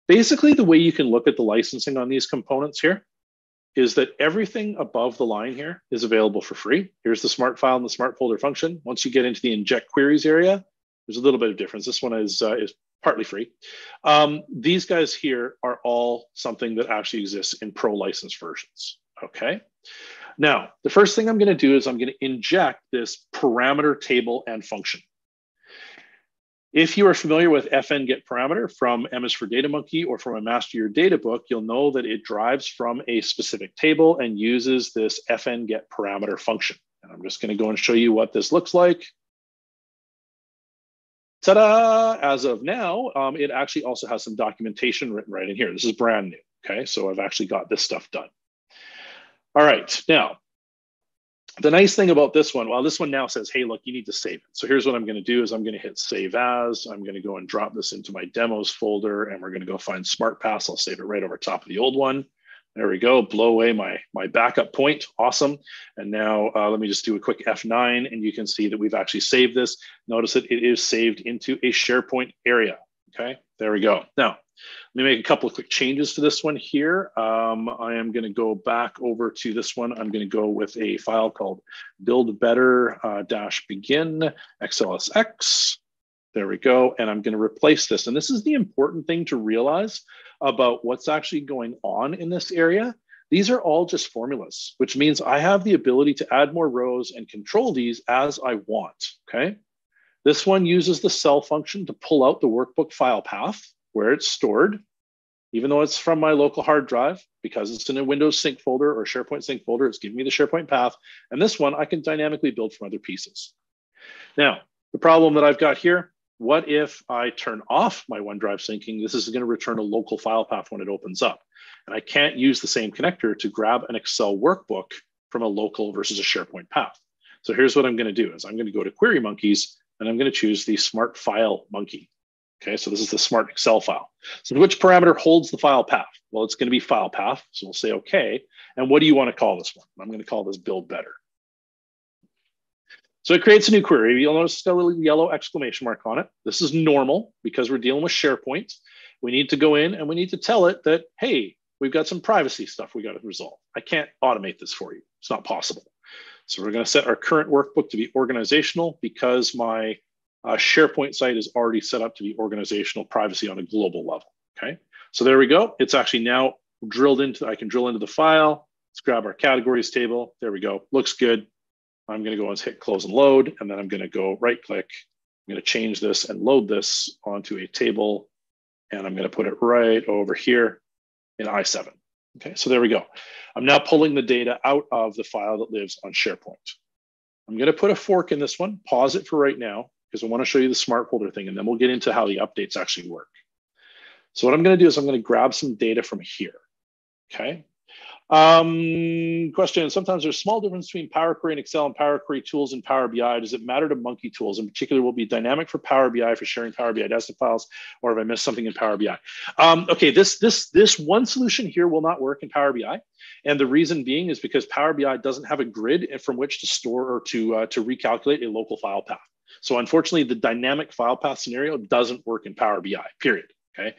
Basically, the way you can look at the licensing on these components here is that everything above the line here is available for free. Here's the smart file and the smart folder function. Once you get into the inject queries area, there's a little bit of difference. This one is partly free. These guys here are all something that actually exists in pro license versions, okay? Now, the first thing I'm gonna do is I'm gonna inject this parameter table and function. If you are familiar with FN get parameter from M is for Data Monkey or from a Master Your Data book, you'll know that it derives from a specific table and uses this FN get parameter function. And I'm just going to go and show you what this looks like. Ta-da! As of now, it actually also has some documentation written right in here. This is brand new. Okay, so I've actually got this stuff done. All right, now. The nice thing about this one, well, this one now says, hey, look, you need to save it. So here's what I'm going to do is I'm going to hit save as. I'm going to go and drop this into my demos folder and we're going to go find Smart Pass. I'll save it right over top of the old one. There we go. Blow away my backup point. Awesome. And now let me just do a quick F9 and you can see that we've actually saved this. Notice that it is saved into a SharePoint area. Okay. There we go. Now, let me make a couple of quick changes to this one here. I am going to go back over to this one. I'm going to go with a file called buildbetter-begin xlsx. There we go. And I'm going to replace this. And this is the important thing to realize about what's actually going on in this area. These are all just formulas, which means I have the ability to add more rows and control these as I want, okay? This one uses the cell function to pull out the workbook file path where it's stored, even though it's from my local hard drive, because it's in a Windows sync folder or SharePoint sync folder, it's giving me the SharePoint path. And this one I can dynamically build from other pieces. Now, the problem that I've got here, what if I turn off my OneDrive syncing? This is going to return a local file path when it opens up. And I can't use the same connector to grab an Excel workbook from a local versus a SharePoint path. So here's what I'm going to do is I'm going to go to Query Monkeys, and I'm going to choose the Smart File Monkey. Okay, so this is the Smart Excel file. So which parameter holds the file path? Well, it's going to be file path. So we'll say okay. And what do you want to call this one? I'm going to call this Build Better. So it creates a new query. You'll notice it's got a little yellow exclamation mark on it. This is normal because we're dealing with SharePoint. We need to go in and we need to tell it that, hey, we've got some privacy stuff we got to resolve. I can't automate this for you. It's not possible. So we're going to set our current workbook to be organizational because my SharePoint site is already set up to be organizational privacy on a global level, okay? So there we go. It's actually now drilled into, I can drill into the file. Let's grab our categories table. There we go. Looks good. I'm going to go and hit close and load, and then I'm going to go right click. I'm going to change this and load this onto a table, and I'm going to put it right over here in I7. Okay, so there we go. I'm now pulling the data out of the file that lives on SharePoint. I'm going to put a fork in this one, pause it for right now, because I want to show you the smart folder thing, and then we'll get into how the updates actually work. So what I'm going to do is I'm going to grab some data from here. Okay. Question, sometimes there's a small difference between Power Query and Excel and Power Query tools and Power BI. Does it matter to Monkey Tools? In particular, will it be dynamic for Power BI for sharing Power BI desktop files, or have I missed something in Power BI? Okay, this one solution here will not work in Power BI. And the reason being is because Power BI doesn't have a grid from which to store or to recalculate a local file path. So unfortunately, the dynamic file path scenario doesn't work in Power BI, period, okay?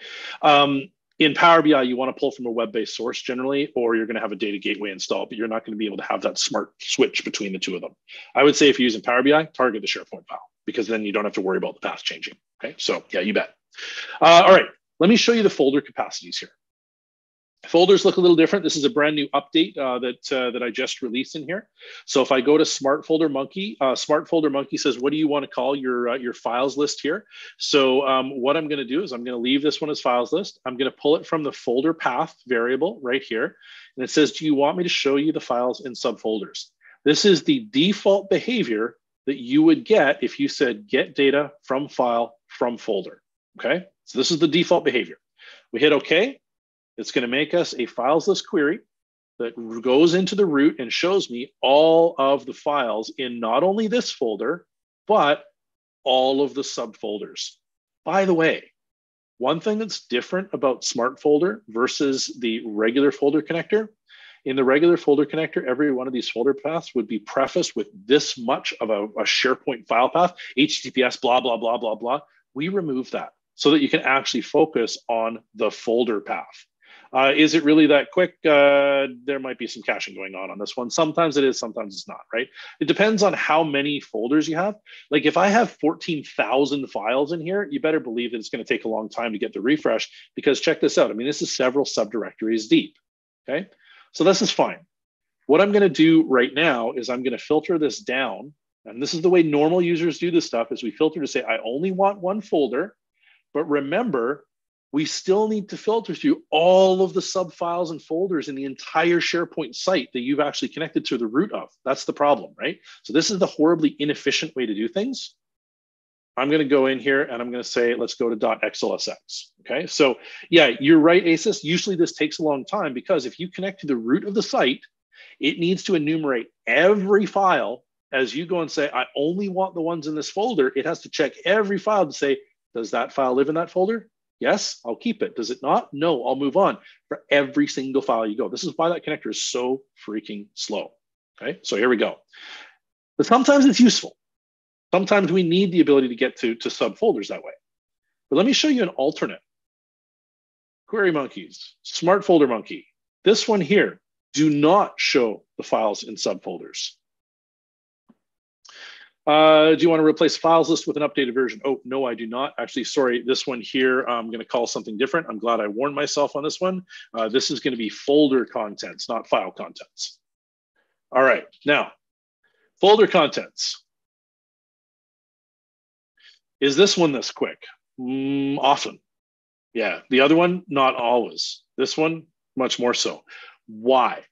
In Power BI, you want to pull from a web-based source generally, or you're going to have a data gateway installed, but you're not going to be able to have that smart switch between the two of them. I would say if you're using Power BI, target the SharePoint file, because then you don't have to worry about the path changing. Okay, so yeah, you bet. All right, let me show you the folder capacities here. Folders look a little different. This is a brand new update that I just released in here. So if I go to Smart Folder Monkey, Smart Folder Monkey says, what do you want to call your files list here? So what I'm going to do is I'm going to leave this one as files list. I'm going to pull it from the folder path variable right here. And it says, do you want me to show you the files in subfolders? This is the default behavior that you would get if you said get data from file from folder. Okay, so this is the default behavior. We hit OK. It's going to make us a files list query that goes into the root and shows me all of the files in not only this folder, but all of the subfolders. By the way, one thing that's different about Smart Folder versus the regular folder connector, in the regular folder connector, every one of these folder paths would be prefaced with this much of a SharePoint file path, HTTPS, blah, blah, blah, blah, blah. We remove that so that you can actually focus on the folder path. Is it really that quick? There might be some caching going on this one. Sometimes it is, sometimes it's not, right? It depends on how many folders you have. Like if I have 14,000 files in here, you better believe that it's going to take a long time to get the refresh, because check this out. I mean, this is several subdirectories deep, okay? So this is fine. What I'm going to do right now is I'm going to filter this down. And this is the way normal users do this stuff, is we filter to say, I only want one folder, but remember, we still need to filter through all of the subfiles and folders in the entire SharePoint site that you've actually connected to the root of. That's the problem, right? So this is the horribly inefficient way to do things. I'm going to go in here and I'm going to say, let's go to .xlsx. Okay, so yeah, you're right, Asus. Usually this takes a long time, because if you connect to the root of the site, it needs to enumerate every file. As you go and say, I only want the ones in this folder, it has to check every file to say, does that file live in that folder? Yes, I'll keep it. Does it not? No, I'll move on for every single file you go. This is why that connector is so freaking slow. Okay, so here we go. But sometimes it's useful. Sometimes we need the ability to get to subfolders that way. But let me show you an alternate Query Monkeys, Smart Folder Monkey. This one here, do not show the files in subfolders. Do you want to replace files list with an updated version? Oh, no, I do not. Actually, sorry, this one here, I'm going to call something different. I'm glad I warned myself on this one. This is going to be folder contents, not file contents. All right, now, folder contents. Is this one this quick? Often. Yeah, the other one, not always. This one, much more so. Why?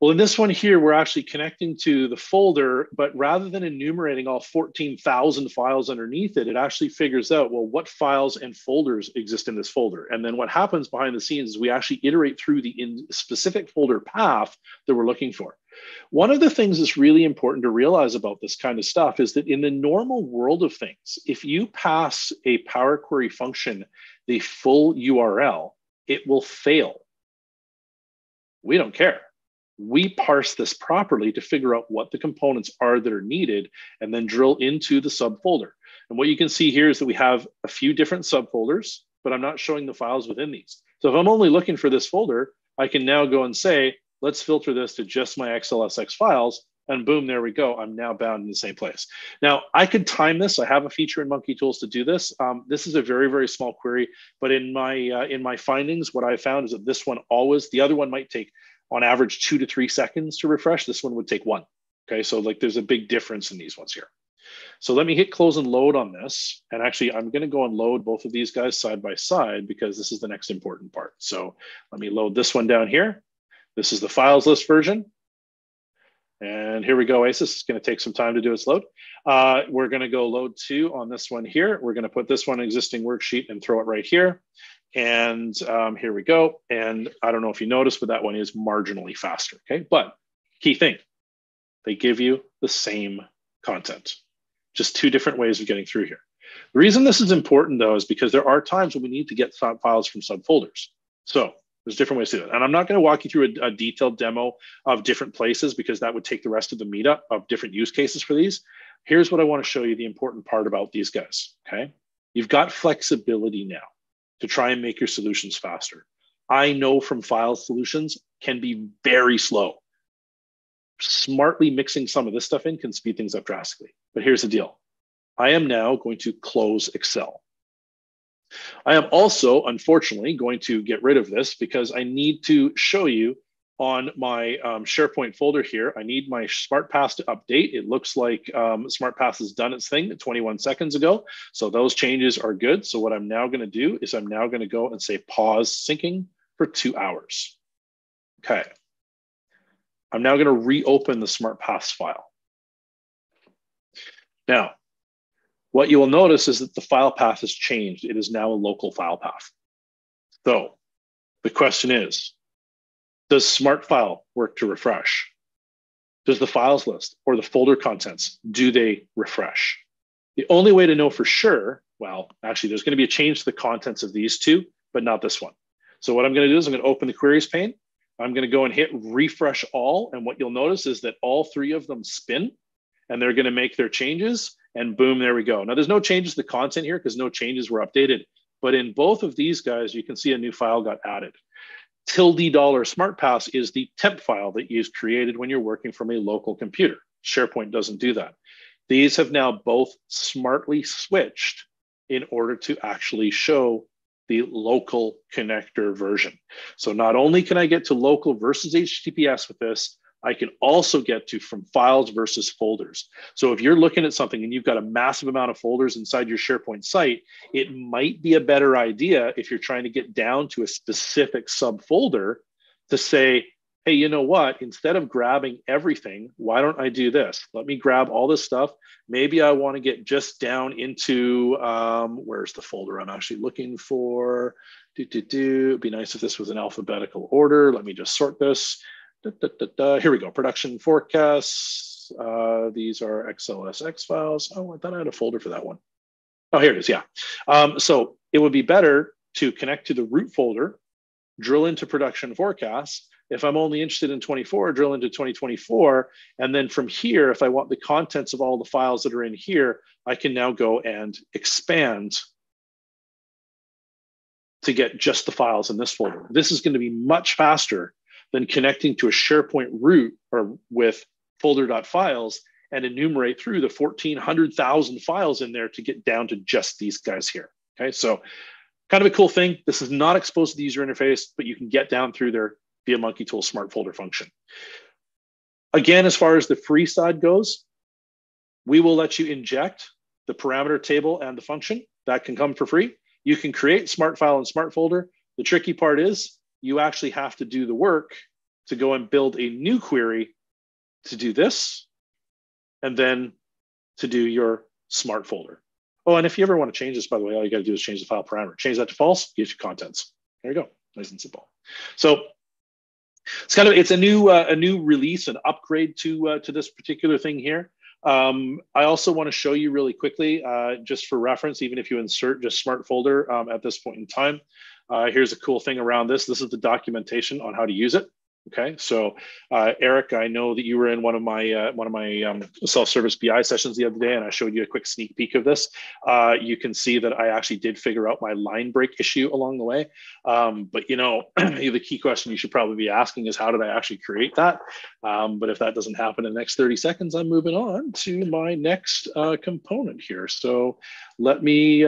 Well, in this one here, we're actually connecting to the folder, but rather than enumerating all 14,000 files underneath it, it actually figures out, well, what files and folders exist in this folder. And then what happens behind the scenes is we actually iterate through the specific folder path that we're looking for. One of the things that's really important to realize about this kind of stuff is that in the normal world of things, if you pass a Power Query function the full URL, it will fail. We don't care. We parse this properly to figure out what the components are that are needed and then drill into the subfolder. And what you can see here is that we have a few different subfolders, but I'm not showing the files within these. So if I'm only looking for this folder, I can now go and say, let's filter this to just my XLSX files, and boom, there we go. I'm now bound in the same place. Now, I could time this. I have a feature in Monkey Tools to do this. This is a very, very small query, but in my findings, what I found is that this one always, the other one might take on average 2 to 3 seconds to refresh. This one would take 1. Okay, so like there's a big difference in these ones here. So let me hit close and load on this. And actually, I'm going to go and load both of these guys side by side because this is the next important part. So let me load this one down here. This is the files list version. And here we go, Asus. It's going to take some time to do its load. We're going to go load 2 on this one here. We're going to put this one in existing worksheet and throw it right here. And here we go. And I don't know if you noticed, but that one is marginally faster. Okay, but key thing, they give you the same content, just 2 different ways of getting through here. The reason this is important though, is because there are times when we need to get files from subfolders. So there's different ways to do it. And I'm not going to walk you through a detailed demo of different places because that would take the rest of the meetup of different use cases for these. Here's what I want to show you the important part about these guys, okay? You've got flexibility now to try and make your solutions faster. I know from file solutions can be very slow. Smartly mixing some of this stuff in can speed things up drastically. But here's the deal. I am now going to close Excel. I am also, unfortunately, going to get rid of this because I need to show you on my SharePoint folder here. I need my SmartPass to update. It looks like SmartPass has done its thing 21 seconds ago. So those changes are good. So what I'm now going to do is I'm now going to go and say pause syncing for 2 hours. Okay. I'm now going to reopen the SmartPass file. Now, what you will notice is that the file path has changed. It is now a local file path. So the question is, does Smart File work to refresh? Does the files list or the folder contents, do they refresh? The only way to know for sure, well, actually, there's going to be a change to the contents of these 2, but not this one. So what I'm going to do is I'm going to open the queries pane. I'm going to go and hit refresh all. And what you'll notice is that all 3 of them spin and they're going to make their changes. And boom, there we go. Now there's no changes to the content here because no changes were updated. But in both of these guys, you can see a new file got added. Tilde dollar SmartPass is the temp file that you've created when you're working from a local computer. SharePoint doesn't do that. These have now both smartly switched in order to actually show the local connector version. So not only can I get to local versus HTTPS with this, I can also get to from files versus folders. So if you're looking at something and you've got a massive amount of folders inside your SharePoint site, it might be a better idea if you're trying to get down to a specific subfolder to say, hey, you know what? Instead of grabbing everything, why don't I do this? Let me grab all this stuff. Maybe I want to get just down into, where's the folder I'm actually looking for? It'd be nice if this was in alphabetical order. Let me just sort this. Here we go, production forecasts. These are XLSX files. Oh, I thought I had a folder for that one. Oh, here it is, yeah. So it would be better to connect to the root folder, drill into production forecasts. If I'm only interested in 24, drill into 2024. And then from here, if I want the contents of all the files that are in here, I can now go and expand to get just the files in this folder. This is going to be much faster than connecting to a SharePoint root or with folder.files and enumerate through the 1,400,000 files in there to get down to just these guys here. Okay, so kind of a cool thing. This is not exposed to the user interface, but you can get down through there via Monkey Tools Smart Folder function. Again, as far as the free side goes, we will let you inject the parameter table and the function. That can come for free. You can create Smart File and Smart Folder. The tricky part is you actually have to do the work to go and build a new query to do this, and then to do your Smart Folder. Oh, and if you ever want to change this, by the way, all you got to do is change the file parameter. Change that to false, get your contents. There you go, nice and simple. So it's kind of, it's a new release, an upgrade to this particular thing here. I also want to show you really quickly, just for reference, even if you insert just Smart Folder at this point in time, here's a cool thing around this. This is the documentation on how to use it. Okay, so Eric, I know that you were in one of my self-service BI sessions the other day, and I showed you a quick sneak peek of this. You can see that I actually did figure out my line break issue along the way. But you know, the key question you should probably be asking is, how did I actually create that? But if that doesn't happen in the next 30 seconds, I'm moving on to my next component here. So let me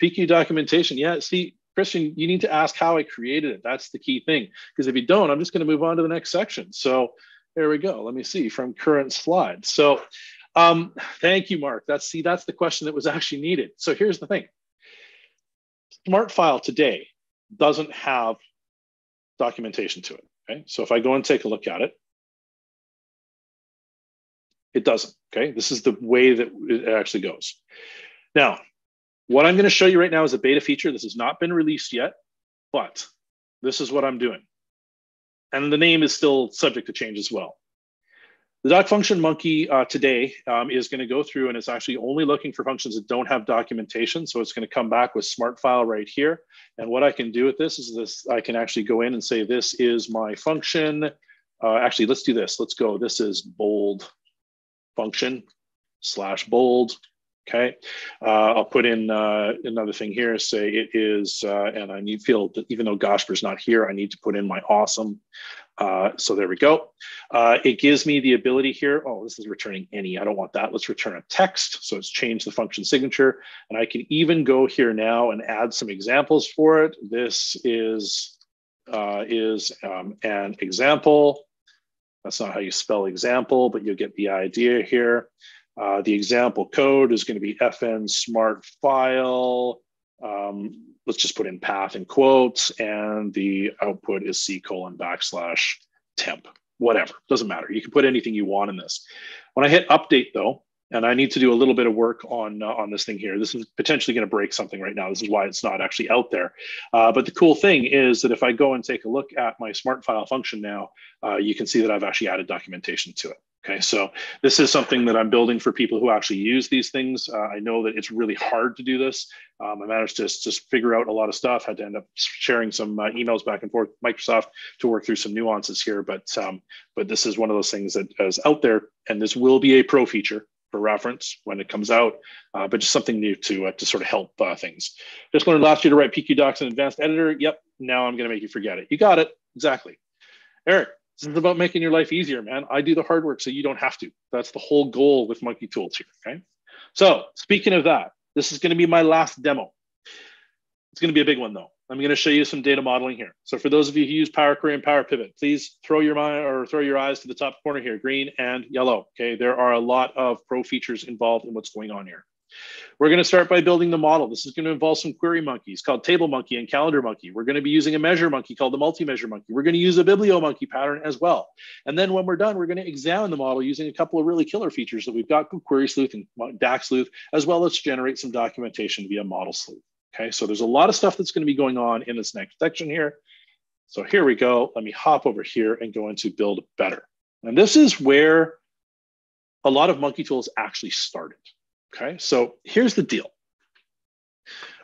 peek you documentation. Yeah, see, Christian, you need to ask how I created it. That's the key thing, because if you don't, I'm just going to move on to the next section. So there we go. Let me see from current slide. So thank you, Mark. That's the question that was actually needed. So here's the thing. Smart File today doesn't have documentation to it. Okay, so if I go and take a look at it, it doesn't. Okay, this is the way that it actually goes. Now, what I'm going to show you right now is a beta feature. This has not been released yet, but this is what I'm doing. And the name is still subject to change as well. The doc function monkey today is going to go through, and it's actually only looking for functions that don't have documentation. So it's going to come back with Smart File right here. And what I can do with this is this, I can actually go in and say, this is my function. Actually, let's do this. Let's go. This is bold function / bold. Okay, I'll put in another thing here, say it is, and I need field, even though Goshper's not here, I need to put in my awesome. So there we go. It gives me the ability here. Oh, this is returning any, I don't want that. Let's return a text. So it's changed the function signature, and I can even go here now and add some examples for it. This is an example. That's not how you spell example, but you'll get the idea here. The example code is going to be FN Smart File. Let's just put in path in quotes, and the output is C:\\temp, whatever, doesn't matter. You can put anything you want in this. When I hit update though, and I need to do a little bit of work on this thing here. This is potentially going to break something right now. This is why it's not actually out there. But the cool thing is that if I go and take a look at my Smart File function now, you can see that I've actually added documentation to it. Okay, so this is something that I'm building for people who actually use these things. I know that it's really hard to do this. I managed to just figure out a lot of stuff. Had to end up sharing some emails back and forth with Microsoft to work through some nuances here. But this is one of those things that is out there, and this will be a pro feature for reference when it comes out. But just something new to sort of help things. Just learned last year to write PQ docs in advanced editor. Yep, now I'm going to make you forget it. You got it, exactly, Eric. This is about making your life easier, man. I do the hard work so you don't have to. That's the whole goal with Monkey Tools here, okay? So speaking of that, this is gonna be my last demo. It's gonna be a big one though. I'm gonna show you some data modeling here. So for those of you who use Power Query and Power Pivot, please throw your eyes to the top corner here, green and yellow, okay? There are a lot of pro features involved in what's going on here. We're going to start by building the model. This is going to involve some query monkeys called Table Monkey and Calendar Monkey. We're going to be using a Measure Monkey called the Multi-Measure Monkey. We're going to use a Biblio Monkey pattern as well. And then when we're done, we're going to examine the model using a couple of really killer features that we've got, Query Sleuth and DAX Sleuth, as well as generate some documentation via Model Sleuth. Okay, so there's a lot of stuff that's going to be going on in this next section here. So here we go. Let me hop over here and go into Build Better. And this is where a lot of Monkey Tools actually started. Okay, so here's the deal.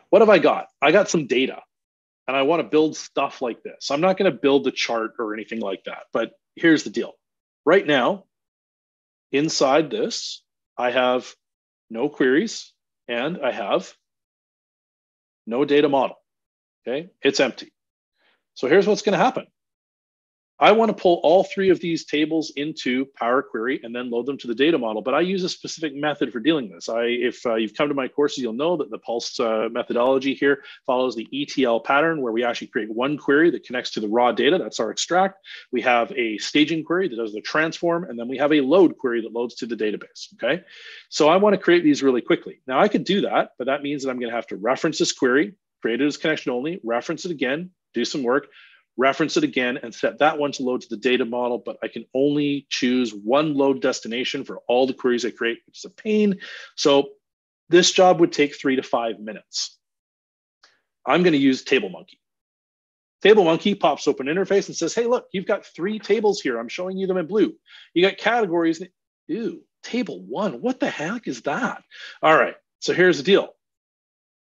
What have I got? I got some data and I want to build stuff like this. I'm not going to build a chart or anything like that, but here's the deal. Right now, inside this, I have no queries and I have no data model. Okay, it's empty. So here's what's going to happen. I want to pull all three of these tables into Power Query and then load them to the data model, but I use a specific method for dealing this. If you've come to my courses, you'll know that the Pulse methodology here follows the ETL pattern where we actually create one query that connects to the raw data, that's our extract. We have a staging query that does the transform, and then we have a load query that loads to the database, okay? So I want to create these really quickly. Now I could do that, but that means that I'm going to have to reference this query, create it as connection only, reference it again, do some work, reference it again and set that one to load to the data model, but I can only choose one load destination for all the queries I create, which is a pain. So this job would take 3 to 5 minutes. I'm going to use Table Monkey. Table Monkey pops open interface and says, hey, look, you've got 3 tables here. I'm showing you them in blue. You got categories. Ew, table 1. What the heck is that? All right. So here's the deal.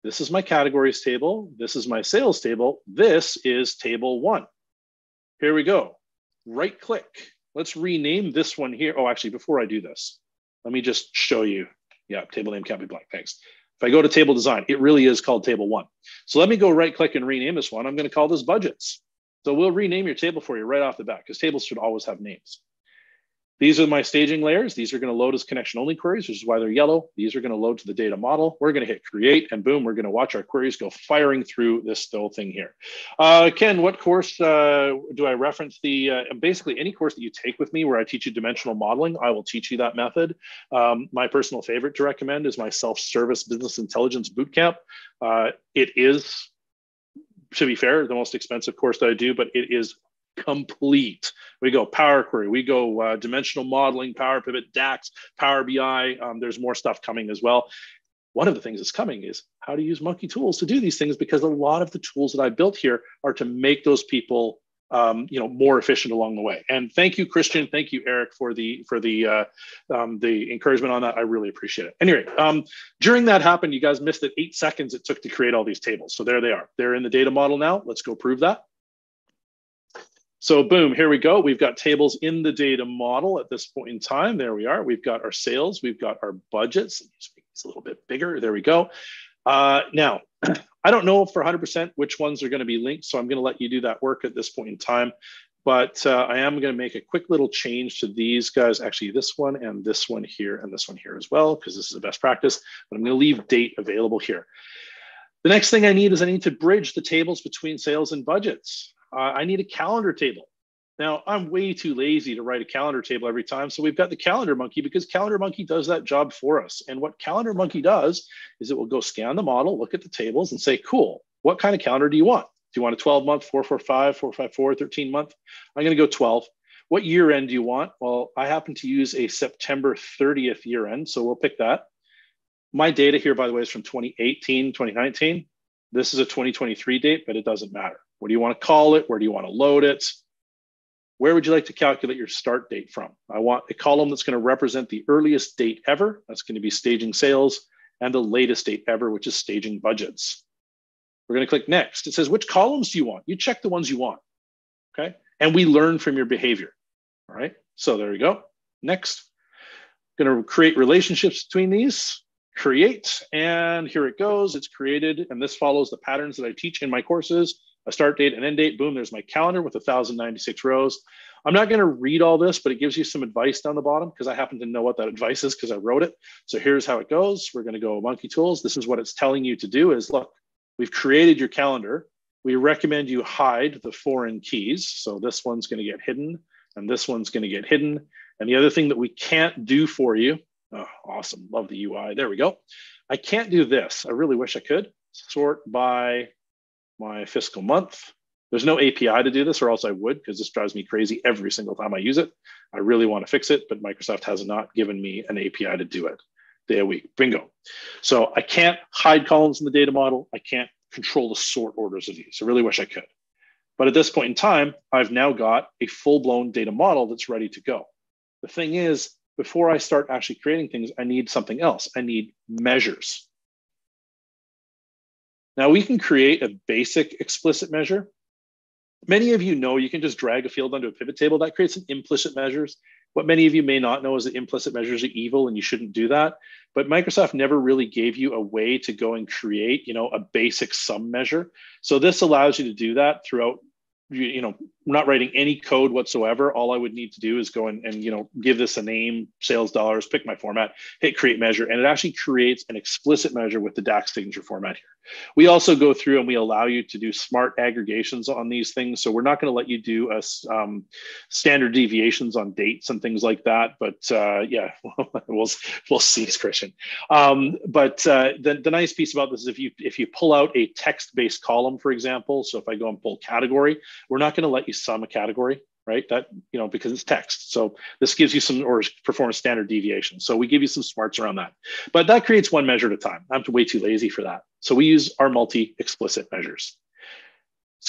This is my categories table. This is my sales table. This is table 1. Here we go. Right click. Let's rename this one here. Oh, actually, before I do this, let me just show you. Yeah, table name can't be blank. Thanks. If I go to table design, it really is called table 1. So let me go right click and rename this one. I'm going to call this budgets. So we'll rename your table for you right off the bat because tables should always have names. These are my staging layers. These are going to load as connection only queries, which is why they're yellow. These are going to load to the data model. We're going to hit create and boom, we're going to watch our queries go firing through this whole thing here. Ken, what course do I reference? Basically any course that you take with me where I teach you dimensional modeling, I will teach you that method. My personal favorite to recommend is my self-service business intelligence bootcamp. It is, to be fair, the most expensive course that I do, but it is complete. We go Power Query, we go dimensional modeling, Power Pivot, DAX, Power BI. There's more stuff coming as well. One of the things that's coming is how to use Monkey Tools to do these things, because a lot of the tools that I built here are to make those people, more efficient along the way. And thank you, Christian. Thank you, Eric, for the encouragement on that. I really appreciate it. Anyway, during that happened, you guys missed it. 8 seconds it took to create all these tables. So there they are. They're in the data model now. Let's go prove that. So boom, here we go. We've got tables in the data model at this point in time. There we are. We've got our sales. We've got our budgets. Let's make this a little bit bigger. There we go. Now, I don't know for 100% which ones are going to be linked, so I'm going to let you do that work at this point in time. But I am going to make a quick little change to these guys. Actually, this one and this one here and this one here as well, because this is a best practice. But I'm going to leave date available here. The next thing I need is I need to bridge the tables between sales and budgets. I need a calendar table. Now, I'm way too lazy to write a calendar table every time. So we've got the Calendar Monkey, because Calendar Monkey does that job for us. And what Calendar Monkey does is it will go scan the model, look at the tables and say, cool, what kind of calendar do you want? Do you want a 12-month, 445, 454, 13-month? I'm going to go 12. What year end do you want? Well, I happen to use a September 30th year end. So we'll pick that. My data here, by the way, is from 2018, 2019. This is a 2023 date, but it doesn't matter. What do you want to call it? Where do you want to load it? Where would you like to calculate your start date from? I want a column that's going to represent the earliest date ever. That's going to be staging sales, and the latest date ever, which is staging budgets. We're going to click next. It says, which columns do you want? You check the ones you want. Okay. And we learn from your behavior. All right. So there we go. Next, I'm going to create relationships between these. Create, and here it goes. It's created, and this follows the patterns that I teach in my courses. A start date, an end date, boom, there's my calendar with 1,096 rows. I'm not going to read all this, but it gives you some advice down the bottom because I happen to know what that advice is because I wrote it. So here's how it goes. We're going to go Monkey Tools. This is what it's telling you to do is, look, we've created your calendar. We recommend you hide the foreign keys. So this one's going to get hidden and this one's going to get hidden. And the other thing that we can't do for you, oh, awesome, love the UI. There we go. I can't do this. I really wish I could. Sort by my fiscal month. There's no API to do this or else I would, because this drives me crazy every single time I use it. I really want to fix it, but Microsoft has not given me an API to do it. Day a week, bingo. So I can't hide columns in the data model. I can't control the sort orders of these. I really wish I could. But at this point in time, I've now got a full-blown data model that's ready to go. The thing is, before I start actually creating things, I need something else. I need measures. Now we can create a basic explicit measure. Many of you know you can just drag a field onto a pivot table. That creates an implicit measures. What many of you may not know is that implicit measures are evil and you shouldn't do that. But Microsoft never really gave you a way to go and create, you know, a basic sum measure. So this allows you to do that throughout, you know, not writing any code whatsoever. All I would need to do is go and you know, give this a name, sales dollars, pick my format, hit create measure, and it actually creates an explicit measure with the DAX signature format here. We also go through and we allow you to do smart aggregations on these things. So we're not going to let you do standard deviations on dates and things like that. But yeah, we'll see, Christian. But the nice piece about this is if you pull out a text-based column, for example, so if I go and pull category, we're not going to let you sum a category, right? That, you know, because it's text. So this gives you some, or perform a standard deviation. So we give you some smarts around that, but that creates one measure at a time. I'm way too lazy for that. So we use our multi-explicit measures.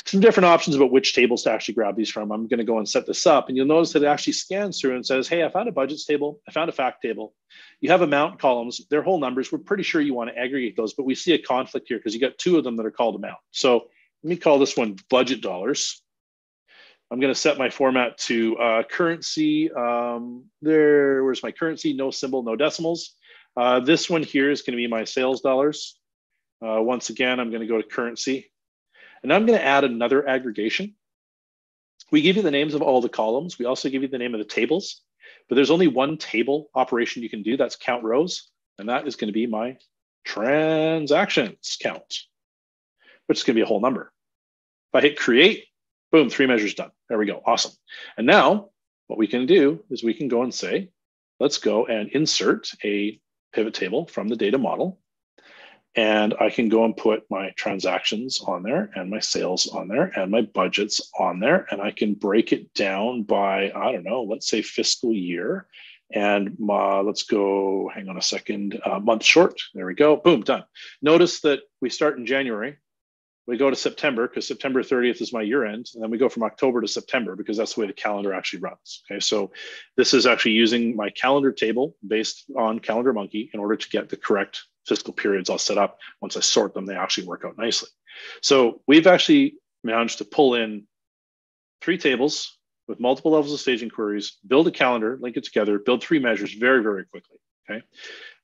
Some different options about which tables to actually grab these from. I'm going to go and set this up, and you'll notice that it actually scans through and says, hey, I found a budgets table. I found a fact table. You have amount columns, they're whole numbers. We're pretty sure you want to aggregate those, but we see a conflict here because you got two of them that are called amount. So let me call this one budget dollars. I'm going to set my format to currency. Where's my currency? No symbol, no decimals. This one here is going to be my sales dollars. Once again, I'm going to go to currency, and I'm going to add another aggregation. We give you the names of all the columns. We also give you the name of the tables, but there's only one table operation you can do. That's count rows, and that is going to be my transactions count, which is going to be a whole number. If I hit create, boom, three measures done. There we go. Awesome. And now what we can do is we can go and say, let's go and insert a pivot table from the data model. And I can go and put my transactions on there and my sales on there and my budgets on there. And I can break it down by, I don't know, let's say fiscal year. And let's go, hang on a second, month short. There we go. Boom, done. Notice that we start in January. We go to September because September 30th is my year end. And then we go from October to September because that's the way the calendar actually runs. Okay, so this is actually using my calendar table based on Calendar Monkey in order to get the correct fiscal periods all set up. Once I sort them, they actually work out nicely. So we've actually managed to pull in three tables with multiple levels of staging queries, build a calendar, link it together, build three measures very, very quickly. Okay,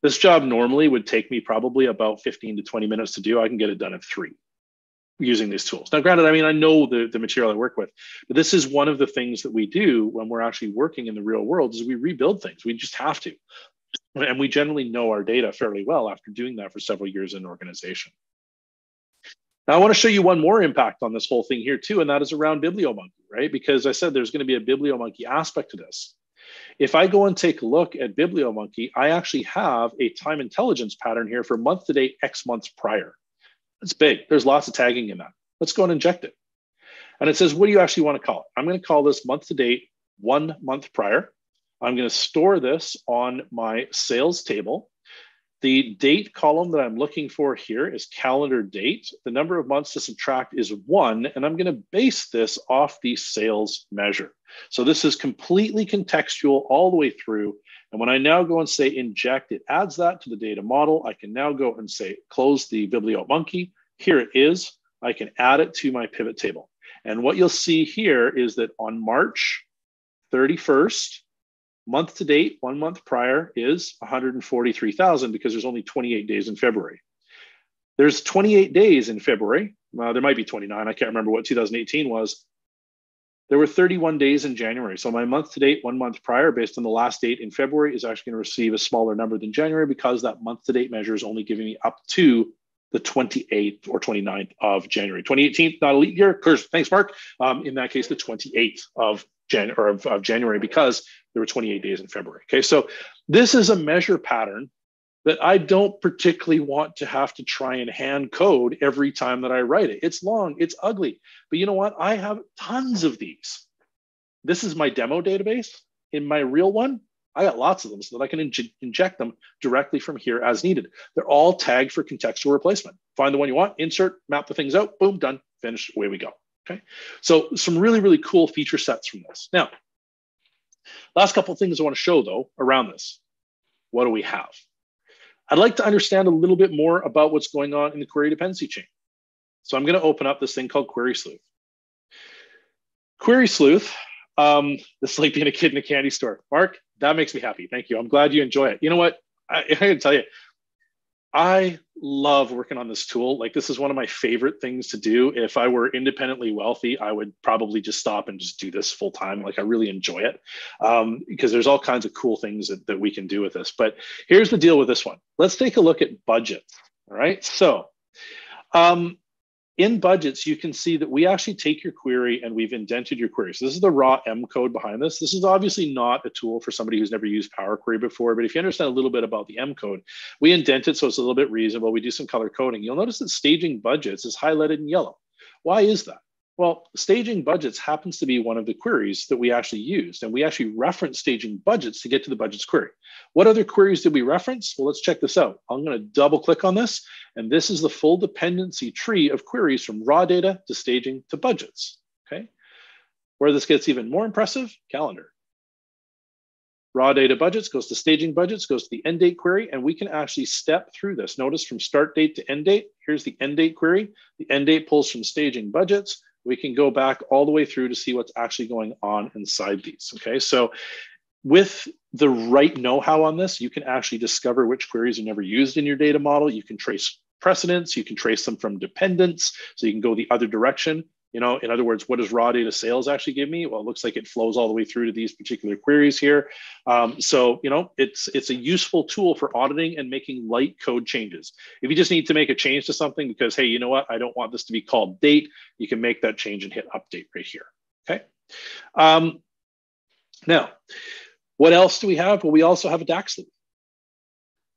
this job normally would take me probably about 15 to 20 minutes to do. I can get it done in 3. Using these tools. Now, granted, I mean, I know the material I work with, but this is one of the things that we do when we're actually working in the real world is we rebuild things. We just have to. And we generally know our data fairly well after doing that for several years in an organization. Now, I want to show you one more impact on this whole thing here too, and that is around BiblioMonkey, right? Because I said there's going to be a BiblioMonkey aspect to this. If I go and take a look at BiblioMonkey, I actually have a time intelligence pattern here for month to date, X months prior. It's big. There's lots of tagging in that. Let's go and inject it. And it says, what do you actually want to call it? I'm going to call this month to date, 1 month prior. I'm going to store this on my sales table. The date column that I'm looking for here is calendar date. The number of months to subtract is 1, and I'm going to base this off the sales measure. So this is completely contextual all the way through. And when I now go and say inject, it adds that to the data model. I can now go and say close the BiblioMonkey. Here it is. I can add it to my pivot table. And what you'll see here is that on March 31st, month to date, 1 month prior is 143,000 because there's only 28 days in February. There's 28 days in February. There might be 29. I can't remember what 2018 was. There were 31 days in January. So my month to date, 1 month prior, based on the last date in February, is actually going to receive a smaller number than January because that month to date measure is only giving me up to the 28th or 29th of January. 2018, not a leap year. Thanks, Mark. In that case, the 28th of January, or of January, because there were 28 days in February. Okay, so this is a measure pattern that I don't particularly want to have to try and hand code every time that I write it. It's long, it's ugly, but you know what? I have tons of these. This is my demo database. In my real one, I got lots of them so that I can inject them directly from here as needed. They're all tagged for contextual replacement. Find the one you want, insert, map the things out, boom, done, finish, away we go. Okay, so some really, really cool feature sets from this. Now, last couple of things I want to show though around this. What do we have? I'd like to understand a little bit more about what's going on in the query dependency chain. So I'm going to open up this thing called Query Sleuth. Query Sleuth This is like being a kid in a candy store. Mark, that makes me happy. Thank you. I'm glad you enjoy it. You know what? I can tell you, I love working on this tool. Like, this is one of my favorite things to do. If I were independently wealthy, I would probably just stop and just do this full time. Like, I really enjoy it because there's all kinds of cool things that we can do with this. But here's the deal with this one. Let's take a look at budgets. All right. So in budgets, you can see that we actually take your query and we've indented your query. So this is the raw M code behind this. This is obviously not a tool for somebody who's never used Power Query before, but if you understand a little bit about the M code, we indent it so it's a little bit reasonable. We do some color coding. You'll notice that staging budgets is highlighted in yellow. Why is that? Well, staging budgets happens to be one of the queries that we actually used, and we actually reference staging budgets to get to the budgets query. What other queries did we reference? Well, let's check this out. I'm going to double click on this, and this is the full dependency tree of queries from raw data to staging to budgets. Okay, where this gets even more impressive, calendar. Raw data budgets goes to staging budgets, goes to the end date query, and we can actually step through this. Notice from start date to end date, here's the end date query. The end date pulls from staging budgets. We can go back all the way through to see what's actually going on inside these, okay? So with the right know-how on this, you can actually discover which queries are never used in your data model. You can trace precedents, you can trace them from dependents, so you can go the other direction. You know, in other words, what does raw data sales actually give me? Well, it looks like it flows all the way through to these particular queries here. So, you know, it's a useful tool for auditing and making light code changes. If you just need to make a change to something because, hey, you know what, I don't want this to be called date, you can make that change and hit update right here, okay? Now, what else do we have? Well, we also have a DAX loop.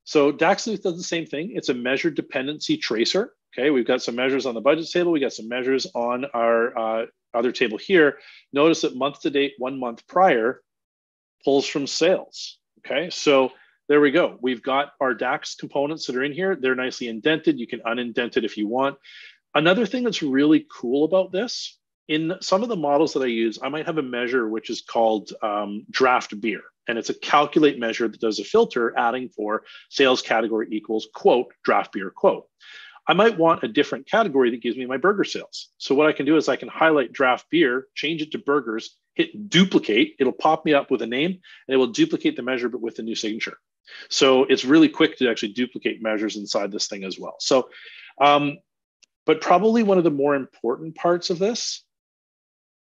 So DAX loop does the same thing. It's a measure dependency tracer. Okay, we've got some measures on the budgets table. We got some measures on our other table here. Notice that month to date, 1 month prior, pulls from sales. Okay, so there we go. We've got our DAX components that are in here. They're nicely indented. You can unindent it if you want. Another thing that's really cool about this, in some of the models that I use, I might have a measure which is called draft beer. And it's a calculate measure that does a filter adding for sales category equals quote, draft beer quote. I might want a different category that gives me my burger sales. So what I can do is I can highlight draft beer, change it to burgers, hit duplicate. It'll pop me up with a name and it will duplicate the measure, but with a new signature. So it's really quick to actually duplicate measures inside this thing as well. So, but probably one of the more important parts of this,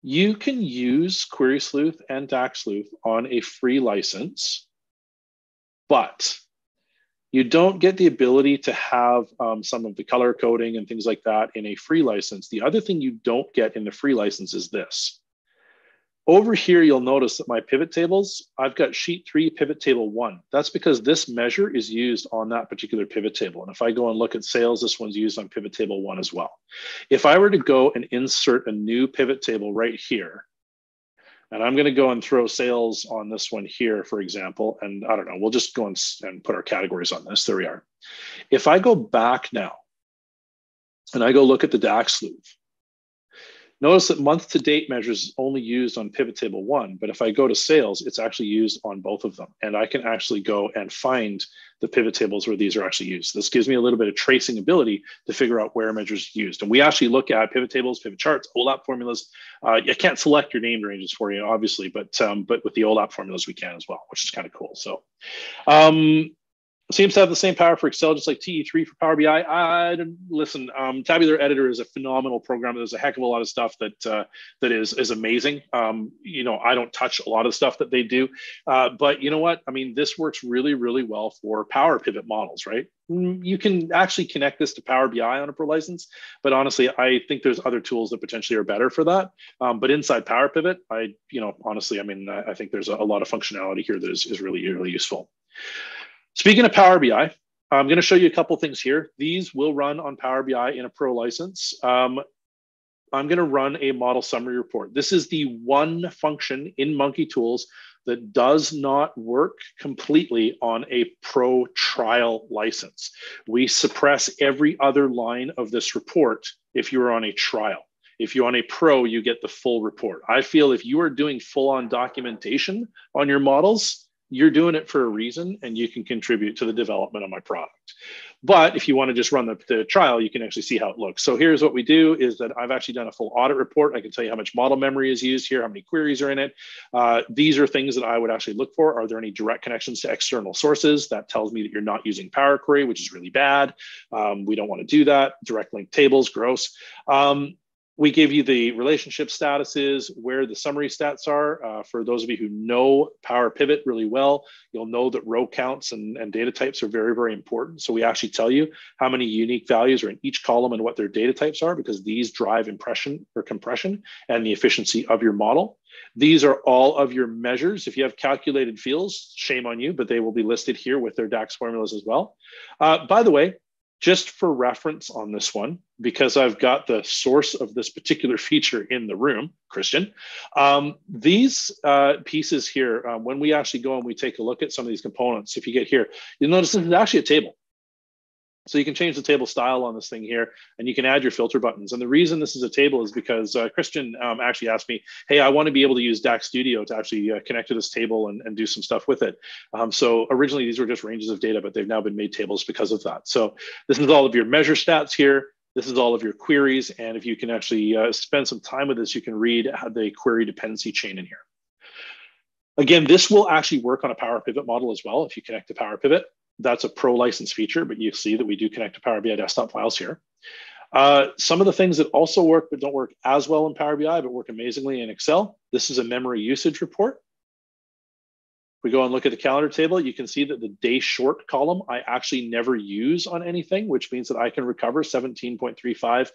you can use Query Sleuth and DAX Sleuth on a free license, but you don't get the ability to have some of the color coding and things like that in a free license. The other thing you don't get in the free license is this. Over here, you'll notice that my pivot tables, I've got sheet 3, pivot table 1. That's because this measure is used on that particular pivot table. And if I go and look at sales, this one's used on pivot table 1 as well. If I were to go and insert a new pivot table right here, and I'm going to go and throw sales on this one here, for example. And I don't know, we'll just go and put our categories on this. There we are. If I go back now and I go look at the DAX loop, notice that month to date measures is only used on pivot table 1. But if I go to sales, it's actually used on both of them. And I can actually go and find the pivot tables where these are actually used. This gives me a little bit of tracing ability to figure out where measures are used. And we actually look at pivot tables, pivot charts, OLAP formulas. I can't select your named ranges for you, obviously, but with the OLAP formulas, we can as well, which is kind of cool. So seems to have the same power for Excel, just like TE3 for Power BI. Listen, Tabular Editor is a phenomenal program. There's a heck of a lot of stuff that that is amazing. You know, I don't touch a lot of stuff that they do, but you know what? I mean, this works really, really well for Power Pivot models, right? You can actually connect this to Power BI on a pro license, but honestly, I think there's other tools that potentially are better for that. But inside Power Pivot, I think there's a lot of functionality here that is really, really useful. Speaking of Power BI, I'm going to show you a couple things here. These will run on Power BI in a pro license. I'm going to run a model summary report. This is the one function in Monkey Tools that does not work completely on a pro trial license. We suppress every other line of this report if you are on a trial. If you're on a pro, you get the full report. I feel if you are doing full-on documentation on your models, you're doing it for a reason and you can contribute to the development of my product. But if you want to just run the trial, you can actually see how it looks. So here's what we do is that I've actually done a full audit report. I can tell you how much model memory is used here, how many queries are in it. These are things that I would actually look for. Are there any direct connections to external sources? That tells me that you're not using Power Query, which is really bad. We don't want to do that. Direct link tables, gross. We give you the relationship statuses, where the summary stats are. For those of you who know Power Pivot really well, you'll know that row counts and data types are very, very important. So we actually tell you how many unique values are in each column and what their data types are, because these drive impression or compression and the efficiency of your model. These are all of your measures. If you have calculated fields, shame on you, but they will be listed here with their DAX formulas as well. By the way, just for reference on this one, because I've got the source of this particular feature in the room, Christian, these pieces here, when we actually go and we take a look at some of these components, if you get here, you'll notice this is actually a table. So you can change the table style on this thing here, and you can add your filter buttons. And the reason this is a table is because Christian actually asked me, hey, I want to be able to use DAX Studio to actually connect to this table and do some stuff with it. So originally, these were just ranges of data, but they've now been made tables because of that. So this is all of your measure stats here. This is all of your queries. And if you can actually spend some time with this, you can read the query dependency chain in here. Again, this will actually work on a Power Pivot model as well if you connect to Power Pivot. That's a pro license feature, but you see that we do connect to Power BI desktop files here. Some of the things that also work but don't work as well in Power BI, but work amazingly in Excel. This is a memory usage report. We go and look at the calendar table, you can see that the day short column I actually never use on anything, which means that I can recover 17.35